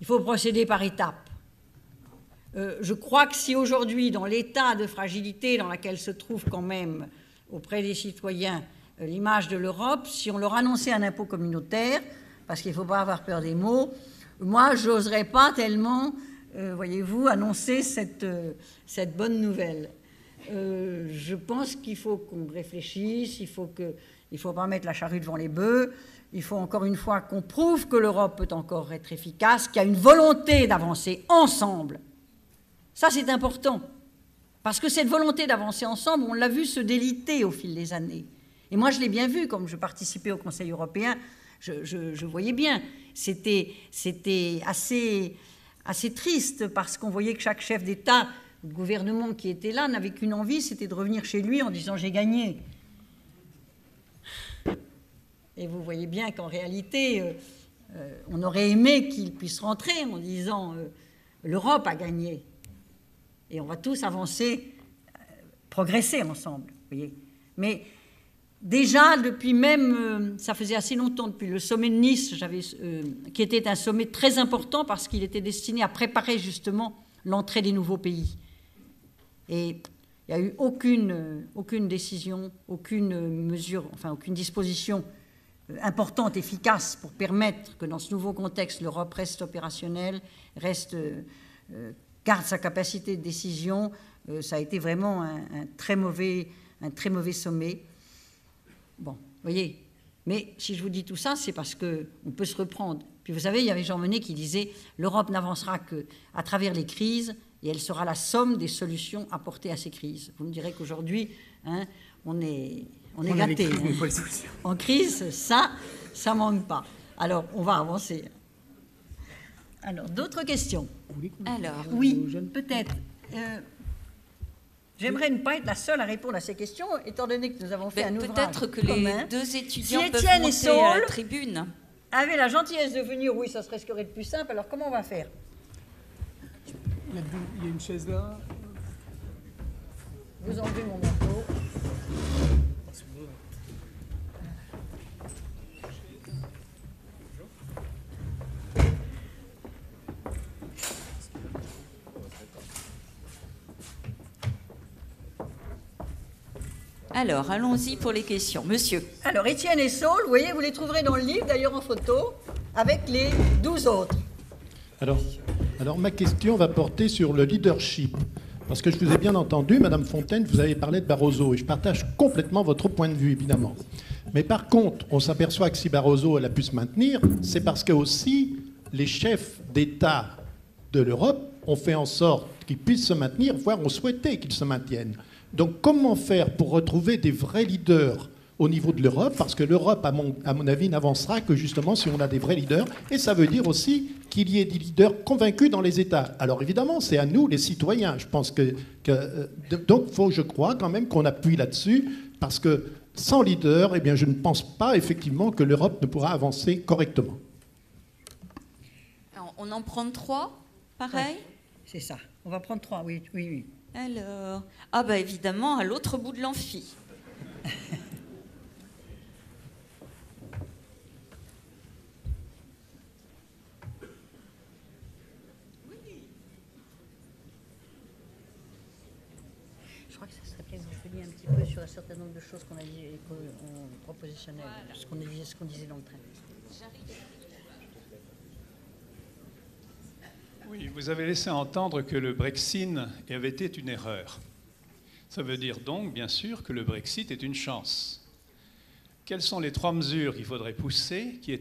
il faut procéder par étapes. Je crois que si aujourd'hui, dans l'état de fragilité dans lequel se trouve quand même auprès des citoyens, l'image de l'Europe, si on leur annonçait un impôt communautaire, parce qu'il ne faut pas avoir peur des mots, moi, je n'oserais pas tellement, voyez-vous, annoncer cette bonne nouvelle. Je pense qu'il faut qu'on réfléchisse, il faut pas mettre la charrue devant les bœufs, il faut encore une fois qu'on prouve que l'Europe peut encore être efficace, qu'il y a une volonté d'avancer ensemble. Ça, c'est important, parce que cette volonté d'avancer ensemble, on l'a vu se déliter au fil des années. Et moi, je l'ai bien vu, comme je participais au Conseil européen, je voyais bien. C'était assez triste parce qu'on voyait que chaque chef d'État, de gouvernement qui était là, n'avait qu'une envie, c'était de revenir chez lui en disant « j'ai gagné ». Et vous voyez bien qu'en réalité, on aurait aimé qu'il puisse rentrer en disant « l'Europe a gagné ». Et on va tous avancer, progresser ensemble, vous voyez. Mais... déjà, depuis même, ça faisait assez longtemps, depuis le sommet de Nice, qui était un sommet très important parce qu'il était destiné à préparer justement l'entrée des nouveaux pays. Et il n'y a eu aucune décision, aucune mesure, enfin aucune disposition importante, efficace pour permettre que dans ce nouveau contexte, l'Europe reste opérationnelle, garde sa capacité de décision. Ça a été vraiment un très mauvais sommet. Bon, vous voyez, mais si je vous dis tout ça, c'est parce qu'on peut se reprendre. Puis vous savez, il y avait Jean Monnet qui disait « l'Europe n'avancera qu'à travers les crises et elle sera la somme des solutions apportées à ces crises ». Vous me direz qu'aujourd'hui, hein, on est gâtés. Hein. En crise, ça ne manque pas. Alors, on va avancer. Alors, d'autres questions? Alors, oui, peut-être. J'aimerais ne pas être la seule à répondre à ces questions, étant donné que nous avons fait un ouvrage commun. Peut-être que les deux étudiants peuvent monter à la tribune. Avait la gentillesse de venir, oui, ça serait ce qu'il y aurait de plus simple. Alors, comment on va faire? Il y a une chaise là. Vous enlevez mon manteau. Alors, allons-y pour les questions. Monsieur. Alors, Étienne et Saul, vous voyez, vous les trouverez dans le livre, d'ailleurs en photo, avec les 12 autres. Alors, ma question va porter sur le leadership. Parce que je vous ai bien entendu, Madame Fontaine, vous avez parlé de Barroso. Et je partage complètement votre point de vue, évidemment. Mais par contre, on s'aperçoit que si Barroso elle a pu se maintenir, c'est parce que aussi les chefs d'État de l'Europe ont fait en sorte qu'ils puissent se maintenir, voire ont souhaité qu'ils se maintiennent. Donc comment faire pour retrouver des vrais leaders au niveau de l'Europe? Parce que l'Europe, à mon avis, n'avancera que justement si on a des vrais leaders. Et ça veut dire aussi qu'il y ait des leaders convaincus dans les États. Alors évidemment, c'est à nous, les citoyens. Je pense donc faut, je crois, quand même qu'on appuie là-dessus. Parce que sans leader, eh bien, je ne pense pas effectivement que l'Europe ne pourra avancer correctement. Alors, on en prend trois, pareil? Ouais, c'est ça. On va prendre trois, oui, oui, oui. Alors, ah bah évidemment, à l'autre bout de l'amphi. Oui. Je crois que ça serait bien de revenir un petit peu sur un certain nombre de choses qu'on a dit et qu'on propositionnait, voilà. ce qu'on disait dans le train. Oui, vous avez laissé entendre que le Brexit avait été une erreur. Ça veut dire donc, bien sûr, que le Brexit est une chance. Quelles sont les trois mesures qu'il faudrait pousser, qui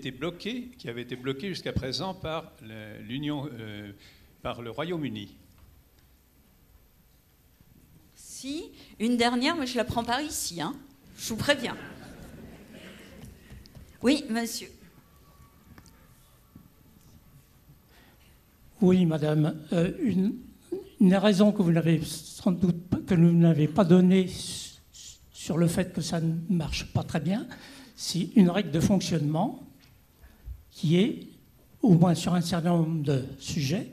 avaient été bloquées jusqu'à présent par par le Royaume-Uni? Si, une dernière, mais je la prends par ici, hein. Je vous préviens. Oui, monsieur. Oui, madame. Une raison que vous n'avez sans doute pas, que vous n'avez pas donnée sur le fait que ça ne marche pas très bien, c'est une règle de fonctionnement qui est, au moins sur un certain nombre de sujets,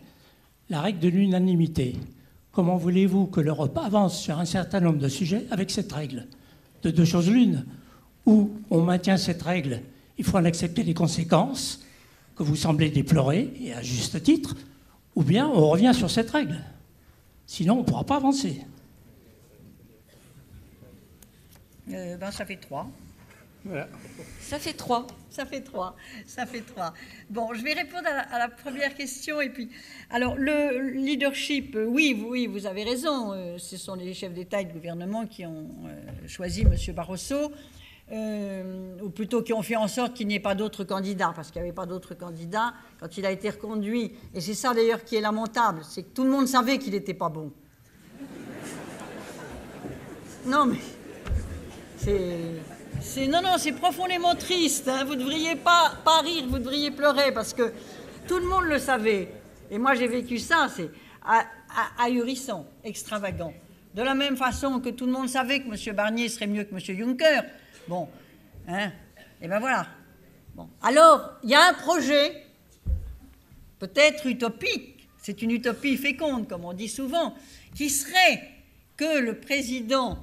la règle de l'unanimité. Comment voulez-vous que l'Europe avance sur un certain nombre de sujets avec cette règle? De deux choses l'une, ou on maintient cette règle, il faut en accepter les conséquences que vous semblez déplorer, et à juste titre, ou bien on revient sur cette règle. Sinon, on ne pourra pas avancer. Ça fait trois. Voilà. Ça fait trois. Ça fait trois. Ça fait trois. Bon, je vais répondre à la première question. Et puis, alors, le leadership, oui, vous avez raison. Ce sont les chefs d'État et de gouvernement qui ont choisi M. Barroso. Ou plutôt qui ont fait en sorte qu'il n'y ait pas d'autres candidats, parce qu'il n'y avait pas d'autres candidats quand il a été reconduit. Et c'est ça d'ailleurs qui est lamentable, c'est que tout le monde savait qu'il n'était pas bon. Non mais... Non, c'est profondément triste, hein. Vous ne devriez pas rire, vous devriez pleurer, parce que tout le monde le savait. Et moi j'ai vécu ça, c'est ahurissant, extravagant. De la même façon que tout le monde savait que M. Barnier serait mieux que M. Juncker. Bon, hein, et ben voilà. Bon. Alors, il y a un projet, peut-être utopique, c'est une utopie féconde, comme on dit souvent, qui serait que le président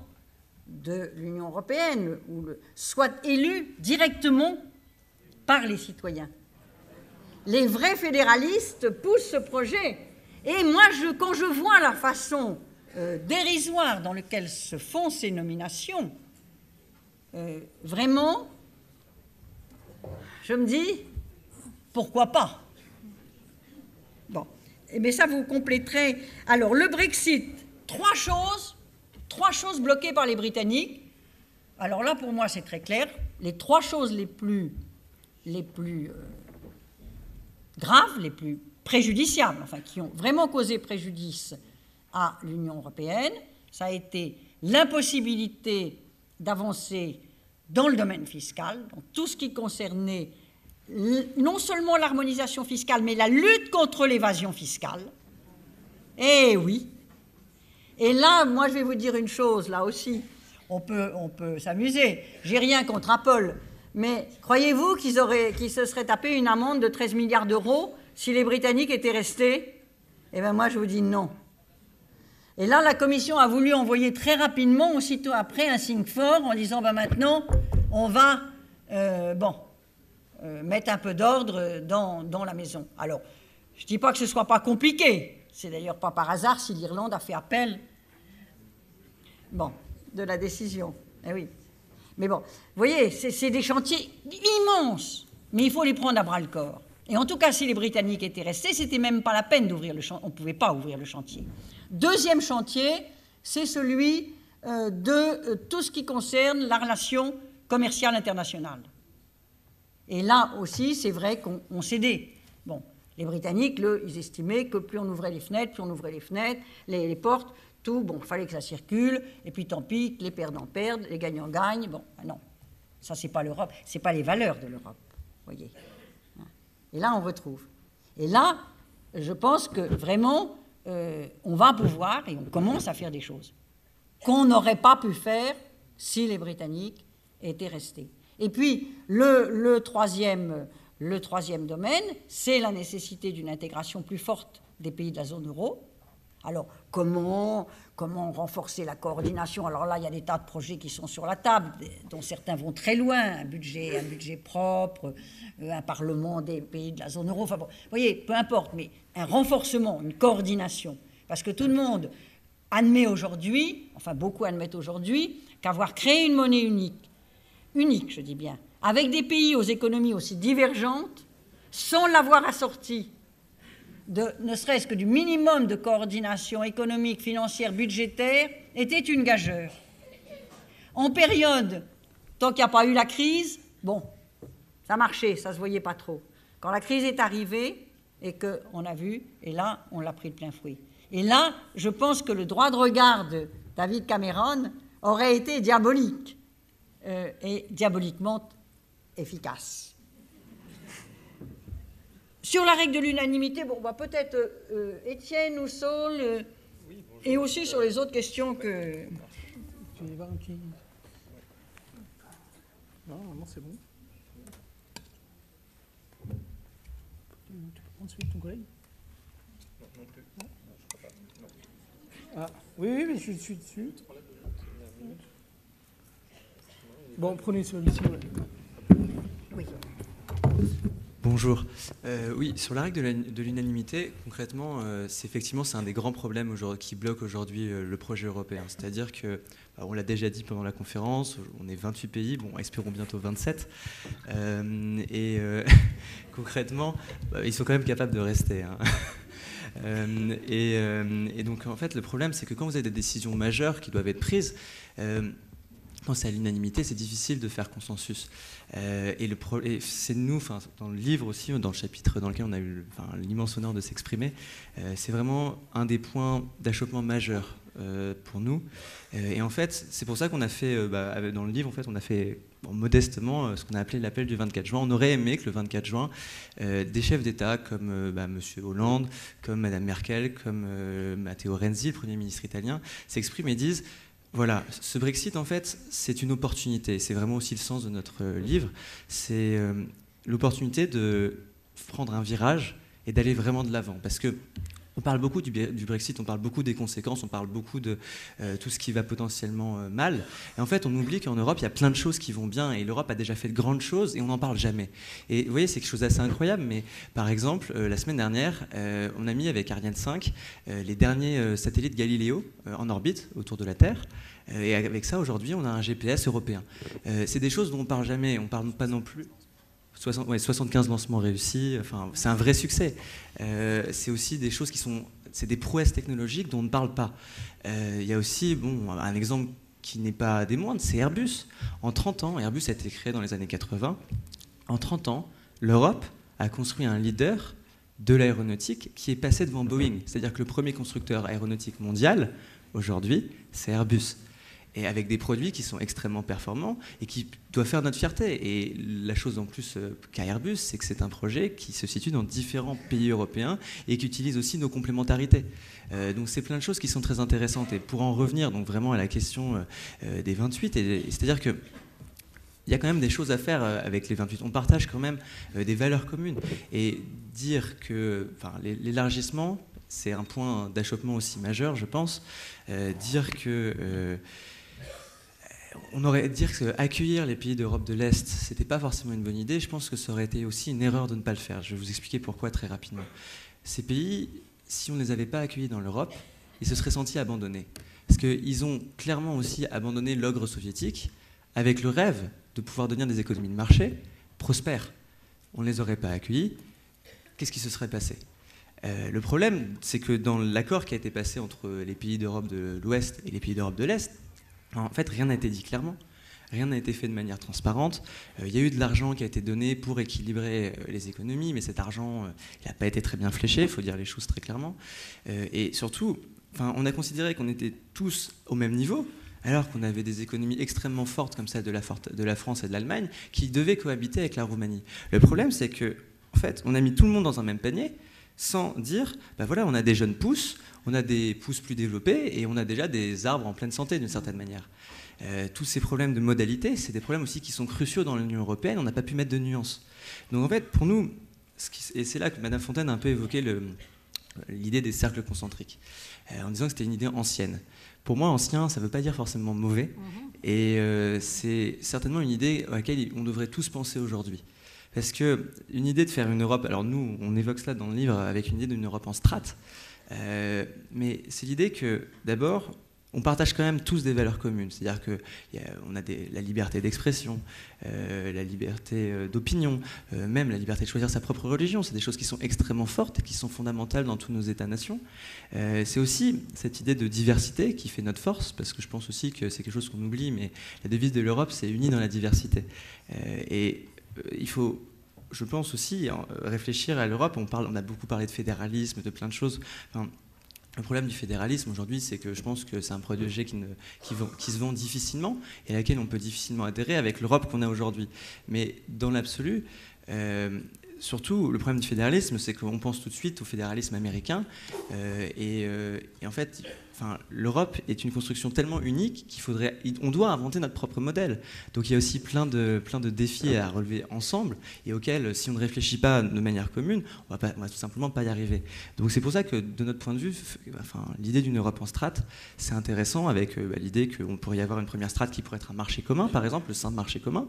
de l'Union européenne soit élu directement par les citoyens. Les vrais fédéralistes poussent ce projet. Et moi, quand je vois la façon dérisoire dans laquelle se font ces nominations... vraiment, je me dis, pourquoi pas? Bon, mais ça vous compléterez. Alors, le Brexit, trois choses bloquées par les Britanniques. Alors là, pour moi, c'est très clair. Les trois choses les plus graves, les plus préjudiciables, enfin, qui ont vraiment causé préjudice à l'Union européenne, ça a été l'impossibilité d'avancer dans le domaine fiscal, donc tout ce qui concernait non seulement l'harmonisation fiscale, mais la lutte contre l'évasion fiscale. Eh oui. Et là, moi, je vais vous dire une chose, là aussi. On peut s'amuser. J'ai rien contre Apple. Mais croyez-vous qu'ils se seraient tapés une amende de 13 milliards d'euros si les Britanniques étaient restés? Eh bien, moi, je vous dis non. Et là, la Commission a voulu envoyer très rapidement, aussitôt après, un signe fort en disant ben, « Maintenant, on va mettre un peu d'ordre dans la maison ». Alors, je ne dis pas que ce ne soit pas compliqué. C'est d'ailleurs pas par hasard si l'Irlande a fait appel de la décision. Eh oui. Mais bon, vous voyez, c'est des chantiers immenses, mais il faut les prendre à bras-le-corps. Et en tout cas, si les Britanniques étaient restés, c'était même pas la peine d'ouvrir le chantier. On ne pouvait pas ouvrir le chantier. Deuxième chantier, c'est celui de tout ce qui concerne la relation commerciale internationale. Et là aussi, c'est vrai qu'on cédait. Bon. Les Britanniques, ils estimaient que plus on ouvrait les fenêtres, les portes, tout, bon, il fallait que ça circule, et puis tant pis, les perdants perdent, les gagnants gagnent, bon, ben non, ça c'est pas l'Europe, c'est pas les valeurs de l'Europe, voyez. Et là, on retrouve. Et là, je pense que vraiment, on va pouvoir, et on commence à faire des choses qu'on n'aurait pas pu faire si les Britanniques étaient restés. Et puis, le troisième domaine, c'est la nécessité d'une intégration plus forte des pays de la zone euro. Alors, comment renforcer la coordination? Alors là, il y a des tas de projets qui sont sur la table, dont certains vont très loin. Un budget propre, un parlement des pays de la zone euro. Enfin, bon, vous voyez, peu importe, mais un renforcement, une coordination. Parce que tout le monde admet aujourd'hui, enfin beaucoup admettent aujourd'hui, qu'avoir créé une monnaie unique, je dis bien, avec des pays aux économies aussi divergentes, sans l'avoir assorti, ne serait-ce que du minimum de coordination économique, financière, budgétaire, était une gageure. En période, tant qu'il n'y a pas eu la crise, bon, ça marchait, ça ne se voyait pas trop. Quand la crise est arrivée, et qu'on a vu, et là, on l'a pris de plein fouet. Et là, je pense que le droit de regard de David Cameron aurait été diabolique, et diaboliquement efficace. Sur la règle de l'unanimité, bon, bah, peut-être Étienne ou Saul, oui, bonjour, et aussi sur les autres questions que... Tu y vas, qui... Non, c'est bon. Tu peux prendre celui de ton collègue? Non, non plus. Non, je crois pas. Non. Ah, oui, mais je suis dessus. Bon, prenez celui-ci. Oui. Bonjour. Oui, sur la règle de l'unanimité, concrètement, c'est un des grands problèmes qui bloque aujourd'hui le projet européen. C'est-à-dire que, on l'a déjà dit pendant la conférence, on est 28 pays, bon, espérons bientôt 27. Concrètement, ils sont quand même capables de rester. Hein. Et donc, en fait, le problème, c'est que quand vous avez des décisions majeures qui doivent être prises, quand c'est à l'unanimité, c'est difficile de faire consensus. Et c'est nous, dans le livre aussi, dans le chapitre dans lequel on a eu l'immense honneur de s'exprimer, c'est vraiment un des points d'achoppement majeur pour nous. Et en fait, c'est pour ça qu'on a fait, dans le livre, en fait, on a fait modestement ce qu'on a appelé l'appel du 24 juin. On aurait aimé que le 24 juin, des chefs d'État comme M. Hollande, comme Mme Merkel, comme Matteo Renzi, le Premier ministre italien, s'expriment et disent... Voilà, ce Brexit, en fait, c'est une opportunité. C'est vraiment aussi le sens de notre livre. C'est l'opportunité de prendre un virage et d'aller vraiment de l'avant. Parce que on parle beaucoup du Brexit, on parle beaucoup des conséquences, on parle beaucoup de tout ce qui va potentiellement mal. Et en fait, on oublie qu'en Europe, il y a plein de choses qui vont bien. Et l'Europe a déjà fait de grandes choses et on n'en parle jamais. Et vous voyez, c'est quelque chose d'assez incroyable. Mais par exemple, la semaine dernière, on a mis avec Ariane 5 les derniers satellites Galileo en orbite autour de la Terre. Et avec ça, aujourd'hui, on a un GPS européen. C'est des choses dont on ne parle jamais. On ne parle pas non plus... 75 lancements réussis, enfin, c'est un vrai succès. C'est aussi des choses qui sont... C'est des prouesses technologiques dont on ne parle pas. Il y a aussi, un exemple qui n'est pas des moindres, c'est Airbus. En 30 ans, Airbus a été créé dans les années 80. En 30 ans, l'Europe a construit un leader de l'aéronautique qui est passé devant Boeing. C'est-à-dire que le premier constructeur aéronautique mondial, aujourd'hui, c'est Airbus. et avec des produits qui sont extrêmement performants et qui doivent faire notre fierté. Et la chose en plus qu'à Airbus, c'est que c'est un projet qui se situe dans différents pays européens et qui utilise aussi nos complémentarités. Donc c'est plein de choses qui sont très intéressantes. Et pour en revenir donc vraiment à la question des 28, c'est-à-dire que il y a quand même des choses à faire avec les 28. On partage quand même des valeurs communes. Et dire que l'élargissement, c'est un point d'achoppement aussi majeur, je pense. Dire que... on aurait dit que accueillir les pays d'Europe de l'Est, c'était pas forcément une bonne idée. Je pense que ça aurait été aussi une erreur de ne pas le faire. Je vais vous expliquer pourquoi très rapidement. Ces pays, si on ne les avait pas accueillis dans l'Europe, ils se seraient sentis abandonnés. Parce qu'ils ont clairement aussi abandonné l'ogre soviétique avec le rêve de pouvoir devenir des économies de marché prospères. On ne les aurait pas accueillis. Qu'est-ce qui se serait passé ? Le problème, c'est que dans l'accord qui a été passé entre les pays d'Europe de l'Ouest et les pays d'Europe de l'Est, en fait, rien n'a été dit clairement. Rien n'a été fait de manière transparente. Il y a eu de l'argent qui a été donné pour équilibrer les économies, mais cet argent, il n'a pas été très bien fléché, il faut dire les choses très clairement. Et surtout, on a considéré qu'on était tous au même niveau, alors qu'on avait des économies extrêmement fortes comme celle de la France et de l'Allemagne, qui devaient cohabiter avec la Roumanie. Le problème, c'est que, en fait, on a mis tout le monde dans un même panier, sans dire, ben voilà, on a des jeunes pousses, on a des pousses plus développées, et on a déjà des arbres en pleine santé, d'une certaine manière. Tous ces problèmes de modalité, c'est des problèmes aussi qui sont cruciaux dans l'Union européenne, on n'a pas pu mettre de nuances. Donc en fait, pour nous, et c'est là que Mme Fontaine a un peu évoqué l'idée des cercles concentriques, en disant que c'était une idée ancienne. Pour moi, ancien, ça ne veut pas dire forcément mauvais, et c'est certainement une idée à laquelle on devrait tous penser aujourd'hui. Parce qu'une idée de faire une Europe, alors nous, on évoque cela dans le livre avec une idée d'une Europe en strates, mais c'est l'idée que, d'abord, on partage quand même tous des valeurs communes. C'est-à-dire qu'on a la liberté d'expression, la liberté d'opinion, même la liberté de choisir sa propre religion. C'est des choses qui sont extrêmement fortes et qui sont fondamentales dans tous nos États-nations. C'est aussi cette idée de diversité qui fait notre force, parce que je pense aussi que c'est quelque chose qu'on oublie, mais la devise de l'Europe, c'est « unie dans la diversité ». Et il faut, je pense aussi, réfléchir à l'Europe. On a beaucoup parlé de fédéralisme, de plein de choses. Le problème du fédéralisme aujourd'hui, c'est que je pense que c'est un produit qui se vend difficilement et à laquelle on peut difficilement adhérer avec l'Europe qu'on a aujourd'hui. Mais dans l'absolu, surtout, le problème du fédéralisme, c'est qu'on pense tout de suite au fédéralisme américain. Et en fait, l'Europe est une construction tellement unique qu'on doit inventer notre propre modèle. Donc il y a aussi plein de défis à relever ensemble et auxquels, si on ne réfléchit pas de manière commune, on va tout simplement pas y arriver. Donc c'est pour ça que, de notre point de vue, l'idée d'une Europe en strates, c'est intéressant avec l'idée qu'on pourrait y avoir une première strate qui pourrait être un marché commun, par exemple, le sein de marché commun,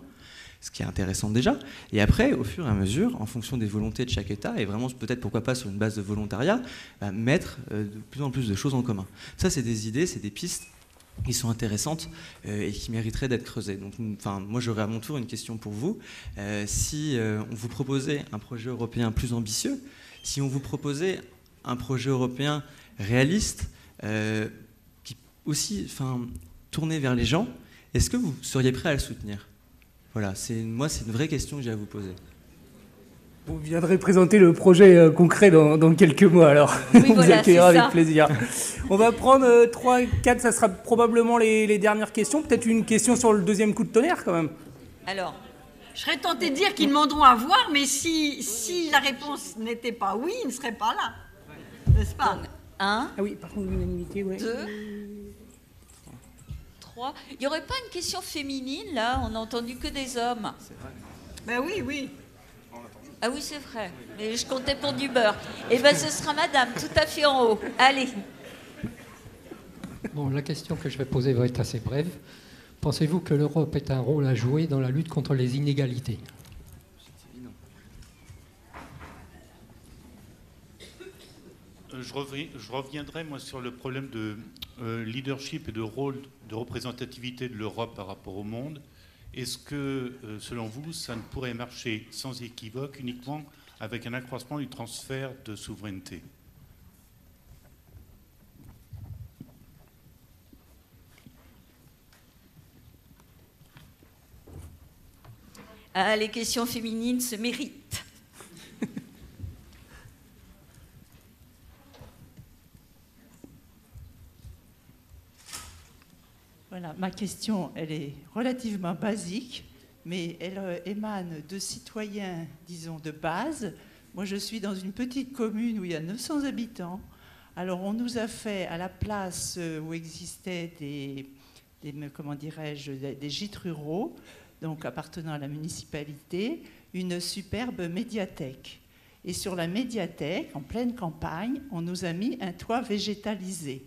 ce qui est intéressant déjà. Et après, au fur et à mesure, en fonction des volontés de chaque État, et vraiment peut-être pourquoi pas sur une base de volontariat, mettre de plus en plus de choses en commun. Ça, c'est des idées, c'est des pistes qui sont intéressantes et qui mériteraient d'être creusées. Donc, moi, j'aurais à mon tour une question pour vous. Si on vous proposait un projet européen plus ambitieux, si on vous proposait un projet européen réaliste, qui aussi tourné vers les gens, est-ce que vous seriez prêt à le soutenir ? Voilà, c'est une vraie question que j'ai à vous poser. Vous viendrez présenter le projet concret dans quelques mois, alors. Oui, on vous accueillera avec plaisir. On va prendre 3, 4, ça sera probablement les dernières questions. Peut-être une question sur le deuxième coup de tonnerre, quand même. Alors, je serais tenté de dire qu'ils demanderont à voir, mais si la réponse n'était pas oui, ils ne seraient pas là. Ouais. N'est-ce pas ? Donc, 1, ah oui, par contre, l'unanimité, ouais. 2... Il n'y aurait pas une question féminine, là? On n'a entendu que des hommes. C'est vrai. Ben oui. Ah oui, c'est vrai. Mais je comptais pour du beurre. Eh bien, ce sera madame, tout à fait en haut. Allez. Bon, la question que je vais poser va être assez brève. Pensez-vous que l'Europe ait un rôle à jouer dans la lutte contre les inégalités? Je reviendrai, moi, sur le problème de leadership et de rôle de représentativité de l'Europe par rapport au monde. Est-ce que, selon vous, ça ne pourrait marcher sans équivoque uniquement avec un accroissement du transfert de souveraineté? Ah, les questions féminines se méritent. Voilà, ma question, elle est relativement basique, mais elle émane de citoyens, disons, de base. Moi, je suis dans une petite commune où il y a 900 habitants. Alors, on nous a fait, à la place où existaient des gîtes ruraux, donc appartenant à la municipalité, une superbe médiathèque. Et sur la médiathèque, en pleine campagne, on nous a mis un toit végétalisé.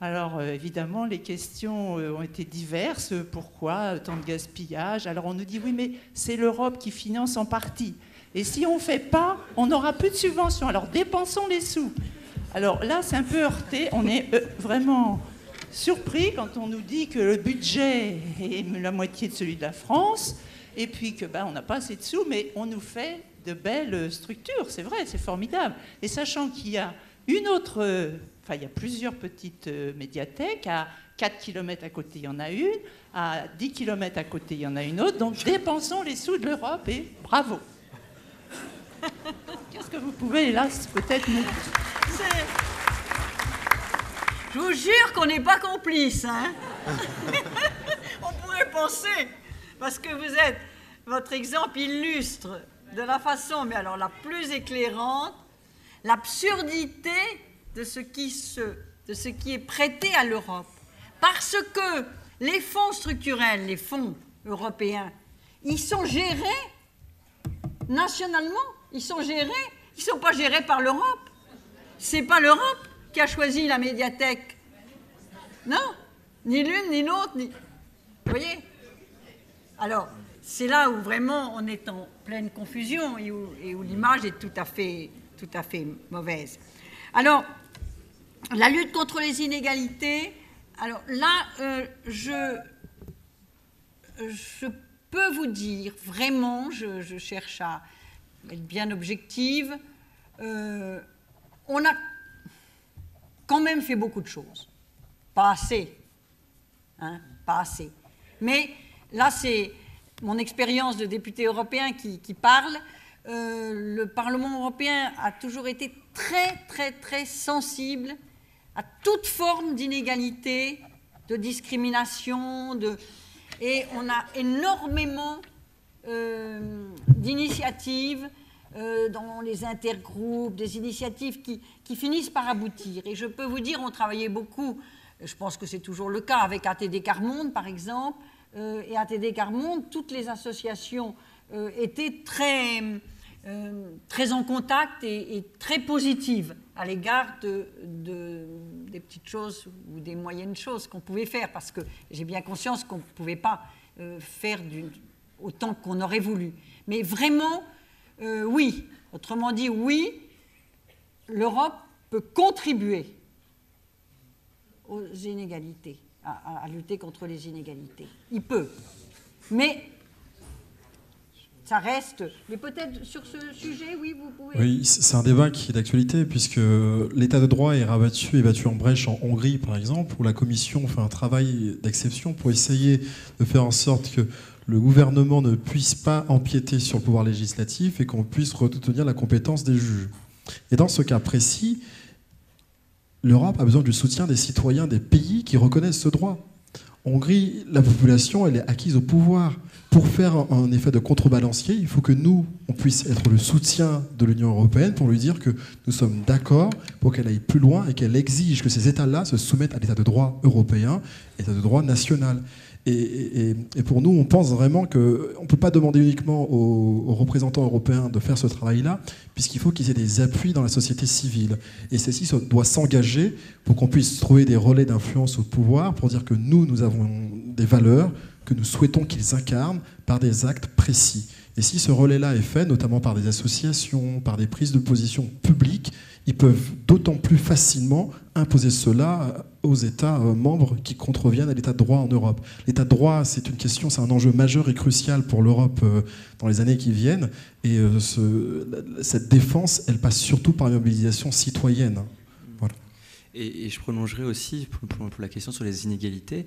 Alors, évidemment, les questions ont été diverses. Pourquoi tant de gaspillage? Alors, on nous dit, oui, mais c'est l'Europe qui finance en partie. Et si on ne fait pas, on n'aura plus de subventions. Alors, dépensons les sous. Alors là, c'est un peu heurté. On est vraiment surpris quand on nous dit que le budget est la moitié de celui de la France et puis que on n'a pas assez de sous, mais on nous fait de belles structures. C'est vrai, c'est formidable. Et sachant qu'il y a une autre... il y a plusieurs petites médiathèques. À 4 km à côté, il y en a une. À 10 km à côté, il y en a une autre. Donc dépensons les sous de l'Europe et bravo. Qu'est-ce que vous pouvez, hélas, peut-être nous dire? Je vous jure qu'on n'est pas complices. Hein. On pourrait penser, parce que vous êtes... Votre exemple illustre de la façon, mais alors la plus éclairante, l'absurdité de ce qui est prêté à l'Europe. Parce que les fonds structurels, les fonds européens, ils sont gérés nationalement, ils ne sont pas gérés par l'Europe. Ce n'est pas l'Europe qui a choisi la médiathèque. Non, ni l'une ni l'autre. Ni... Vous voyez? Alors, c'est là où vraiment on est en pleine confusion et où l'image est tout à fait mauvaise. Alors, la lutte contre les inégalités, alors là, je peux vous dire, vraiment, je cherche à être bien objective, on a quand même fait beaucoup de choses. Pas assez, hein, pas assez. Mais là, c'est mon expérience de député européen qui parle. Le Parlement européen a toujours été très sensible à toute forme d'inégalité, de discrimination, et on a énormément d'initiatives dans les intergroupes, des initiatives qui finissent par aboutir. Et je peux vous dire, on travaillait beaucoup, je pense que c'est toujours le cas, avec ATD Quart Monde, par exemple, et ATD Quart Monde, toutes les associations étaient très en contact et très positive à l'égard des petites choses ou des moyennes choses qu'on pouvait faire, parce que j'ai bien conscience qu'on ne pouvait pas faire autant qu'on aurait voulu. Mais vraiment, oui, autrement dit, oui, l'Europe peut contribuer aux inégalités, à lutter contre les inégalités. Il peut. Mais... ça reste, mais peut-être sur ce sujet, oui, vous pouvez... Oui, c'est un débat qui est d'actualité, puisque l'état de droit est battu en brèche en Hongrie, par exemple, où la Commission fait un travail d'exception pour essayer de faire en sorte que le gouvernement ne puisse pas empiéter sur le pouvoir législatif et qu'on puisse retenir la compétence des juges. Et dans ce cas précis, l'Europe a besoin du soutien des citoyens des pays qui reconnaissent ce droit. En Hongrie, la population, elle est acquise au pouvoir. Pour faire un effet de contrebalancier, il faut que nous, on puisse être le soutien de l'Union européenne pour lui dire que nous sommes d'accord pour qu'elle aille plus loin et qu'elle exige que ces États-là se soumettent à l'état de droit européen, l'état de droit national. Et pour nous, on pense vraiment qu'on ne peut pas demander uniquement aux représentants européens de faire ce travail-là, puisqu'il faut qu'ils aient des appuis dans la société civile. Et celle-ci doit s'engager pour qu'on puisse trouver des relais d'influence au pouvoir pour dire que nous, nous avons des valeurs que nous souhaitons qu'ils incarnent par des actes précis. Et si ce relais-là est fait, notamment par des associations, par des prises de position publiques, ils peuvent d'autant plus facilement imposer cela aux États membres qui contreviennent à l'état de droit en Europe. L'état de droit, c'est une question, c'est un enjeu majeur et crucial pour l'Europe dans les années qui viennent. Et cette défense, elle passe surtout par une mobilisation citoyenne. Voilà. Et je prolongerai aussi pour la question sur les inégalités.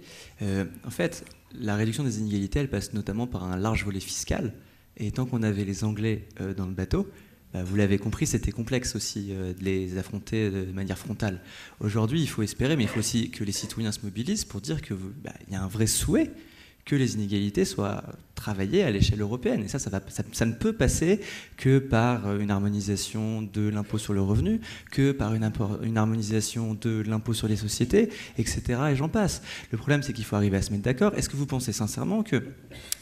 En fait, la réduction des inégalités, elle passe notamment par un large volet fiscal. Et tant qu'on avait les Anglais dans le bateau, vous l'avez compris, c'était complexe aussi de les affronter de manière frontale. Aujourd'hui, il faut espérer, mais il faut aussi que les citoyens se mobilisent pour dire qu'il y a un vrai souhait que les inégalités soient travaillées à l'échelle européenne. Et ça ne peut passer que par une harmonisation de l'impôt sur le revenu, que par une harmonisation de l'impôt sur les sociétés, etc. Et j'en passe. Le problème, c'est qu'il faut arriver à se mettre d'accord. Est-ce que vous pensez sincèrement que...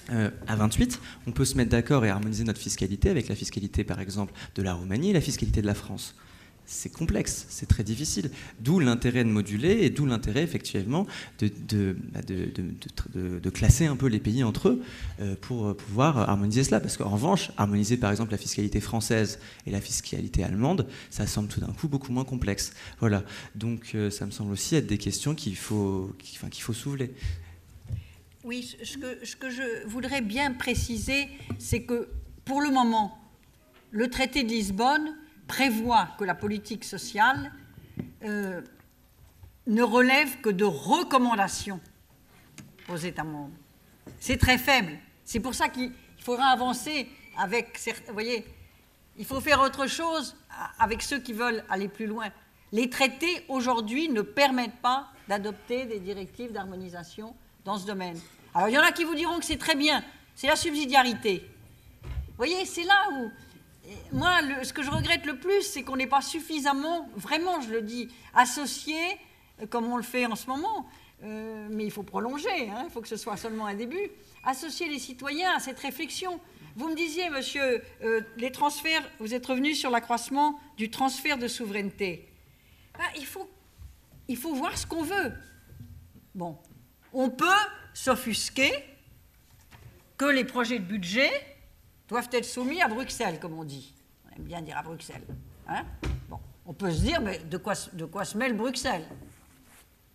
à 28, on peut se mettre d'accord et harmoniser notre fiscalité avec la fiscalité, par exemple, de la Roumanie et la fiscalité de la France? C'est complexe, c'est très difficile. D'où l'intérêt de moduler et d'où l'intérêt, effectivement, de classer un peu les pays entre eux pour pouvoir harmoniser cela. Parce qu'en revanche, harmoniser, par exemple, la fiscalité française et la fiscalité allemande, ça semble tout d'un coup beaucoup moins complexe. Voilà. Donc, ça me semble aussi être des questions qu'il faut soulever. Oui, ce que je voudrais bien préciser, c'est que pour le moment, le traité de Lisbonne prévoit que la politique sociale ne relève que de recommandations aux États membres. C'est très faible. C'est pour ça qu'il faudra avancer avec certains... Vous voyez, il faut faire autre chose avec ceux qui veulent aller plus loin. Les traités, aujourd'hui, ne permettent pas d'adopter des directives d'harmonisation dans ce domaine. Alors, il y en a qui vous diront que c'est très bien, c'est la subsidiarité. Vous voyez, c'est là où... Moi, ce que je regrette le plus, c'est qu'on n'est pas suffisamment, vraiment, je le dis, associé, comme on le fait en ce moment, mais il faut prolonger, hein, il faut que ce soit seulement un début, associer les citoyens à cette réflexion. Vous me disiez, monsieur, les transferts, vous êtes revenu sur l'accroissement du transfert de souveraineté. Ben, il faut voir ce qu'on veut. Bon. On peut s'offusquer que les projets de budget doivent être soumis à Bruxelles, comme on dit. On aime bien dire à Bruxelles. Hein? Bon, on peut se dire, mais de quoi se mêle Bruxelles,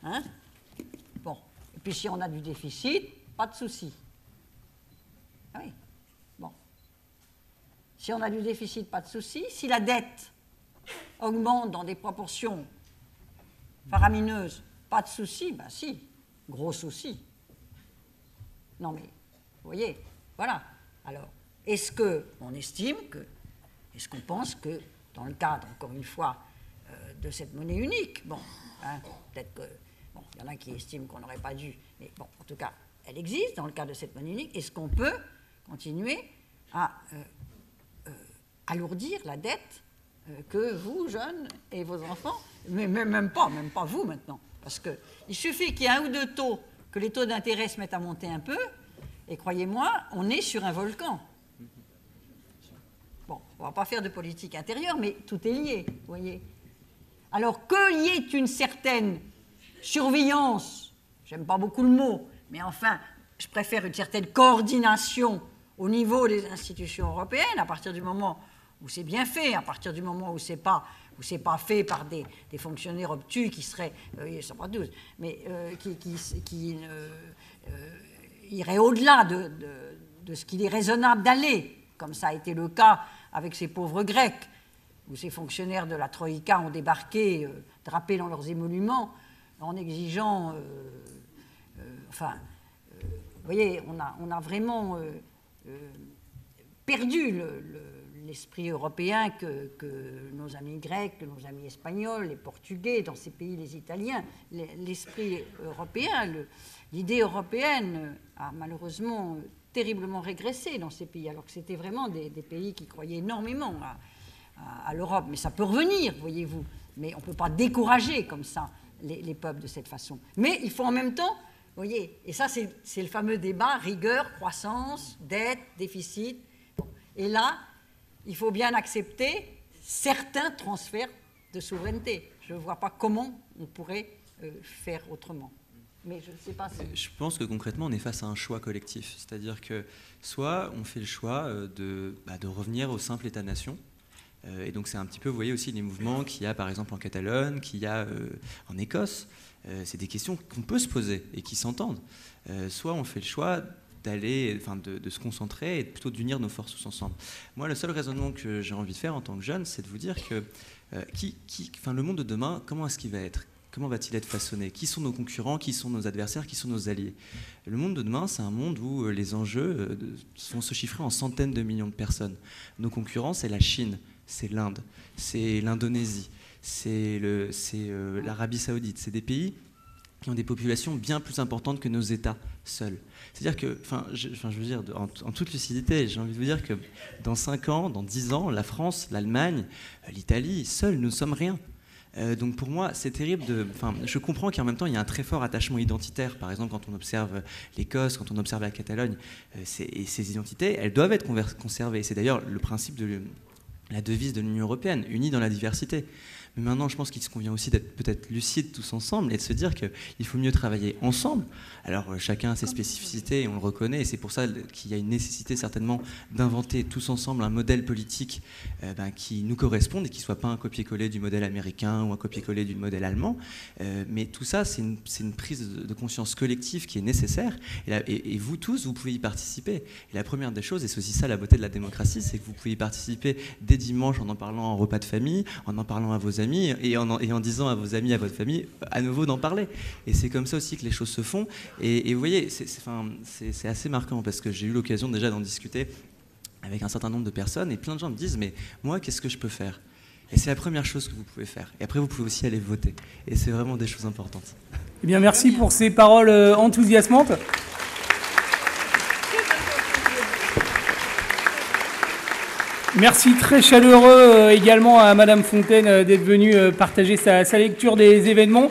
hein? Bon, et puis si on a du déficit, pas de souci. Ah oui, bon. Si on a du déficit, pas de souci. Si la dette augmente dans des proportions faramineuses, pas de souci, ben si. Gros souci. Non mais, vous voyez, voilà. Alors, est-ce qu'on estime que, est-ce qu'on pense que, dans le cadre, encore une fois, de cette monnaie unique, bon, hein, peut-être que, bon, il y en a qui estiment qu'on n'aurait pas dû, mais bon, en tout cas, elle existe dans le cadre de cette monnaie unique, est-ce qu'on peut continuer à alourdir la dette que vous, jeunes, et vos enfants, mais même pas vous maintenant. Parce qu'il suffit qu'il y ait un ou deux taux, que les taux d'intérêt se mettent à monter un peu, et croyez-moi, on est sur un volcan. Bon, on ne va pas faire de politique intérieure, mais tout est lié, vous voyez. Alors qu'il y ait une certaine surveillance, j'aime pas beaucoup le mot, mais enfin, je préfère une certaine coordination au niveau des institutions européennes, à partir du moment où c'est bien fait, à partir du moment où c'est pas... où ce n'est pas fait par des fonctionnaires obtus qui seraient, ils ne sont pas 12, mais qui iraient au-delà de ce qu'il est raisonnable d'aller, comme ça a été le cas avec ces pauvres Grecs, où ces fonctionnaires de la Troïka ont débarqué, drapés dans leurs émoluments, en exigeant... vous voyez, on a vraiment perdu l'esprit européen que nos amis grecs, que nos amis espagnols, les portugais, dans ces pays, les italiens, l'esprit européen, l'idée européenne a malheureusement terriblement régressé dans ces pays, alors que c'était vraiment des pays qui croyaient énormément à l'Europe. Mais ça peut revenir, voyez-vous, mais on ne peut pas décourager comme ça les peuples de cette façon. Mais il faut en même temps, voyez, et ça c'est le fameux débat, rigueur, croissance, dette, déficit, et là... il faut bien accepter certains transferts de souveraineté. Je ne vois pas comment on pourrait faire autrement. Mais je ne sais pas si... Je pense que concrètement, on est face à un choix collectif. C'est-à-dire que soit on fait le choix de revenir au simple État-nation. Et donc c'est un petit peu, vous voyez aussi, les mouvements qu'il y a par exemple en Catalogne, qu'il y a en Écosse. C'est des questions qu'on peut se poser et qui s'entendent. Soit on fait le choix... de se concentrer et plutôt d'unir nos forces tous ensemble. Moi, le seul raisonnement que j'ai envie de faire en tant que jeune, c'est de vous dire que le monde de demain, comment est-ce qu'il va être? Comment va-t-il être façonné? Qui sont nos concurrents? Qui sont nos adversaires? Qui sont nos alliés? Le monde de demain, c'est un monde où les enjeux vont se chiffrer en centaines de millions de personnes. Nos concurrents, c'est la Chine. c'est l'Inde, c'est l'Indonésie, c'est l'Arabie Saoudite. C'est des pays qui ont des populations bien plus importantes que nos États seuls. C'est-à-dire que, je veux dire, en toute lucidité, j'ai envie de vous dire que dans 5 ans, dans 10 ans, la France, l'Allemagne, l'Italie, seuls, nous ne sommes rien. Donc pour moi, c'est terrible de... je comprends qu'en même temps, il y a un très fort attachement identitaire. Par exemple, quand on observe l'Écosse, quand on observe la Catalogne, et ces identités, elles doivent être conservées. C'est d'ailleurs le principe de la devise de l'Union européenne, unie dans la diversité. Mais maintenant, je pense qu'il se convient aussi d'être peut-être lucides tous ensemble et de se dire qu'il faut mieux travailler ensemble. Alors, chacun a ses spécificités et on le reconnaît. Et c'est pour ça qu'il y a une nécessité certainement d'inventer tous ensemble un modèle politique qui nous corresponde et qui ne soit pas un copier-coller du modèle américain ou un copier-coller du modèle allemand. Mais tout ça, c'est une prise de conscience collective qui est nécessaire. Et vous tous, vous pouvez y participer. Et la première des choses, et c'est aussi ça la beauté de la démocratie, c'est que vous pouvez y participer dès dimanche en parlant en repas de famille, en parlant à vos amis, et en disant à vos amis, à votre famille, à nouveau d'en parler. Et c'est comme ça aussi que les choses se font. Et vous voyez, c'est assez marquant parce que j'ai eu l'occasion déjà d'en discuter avec un certain nombre de personnes et plein de gens me disent, mais moi, qu'est-ce que je peux faire? Et c'est la première chose que vous pouvez faire. Et après, vous pouvez aussi aller voter. Et c'est vraiment des choses importantes. Eh bien, merci pour ces paroles enthousiasmantes. Merci très chaleureux également à Madame Fontaine d'être venue partager sa lecture des événements.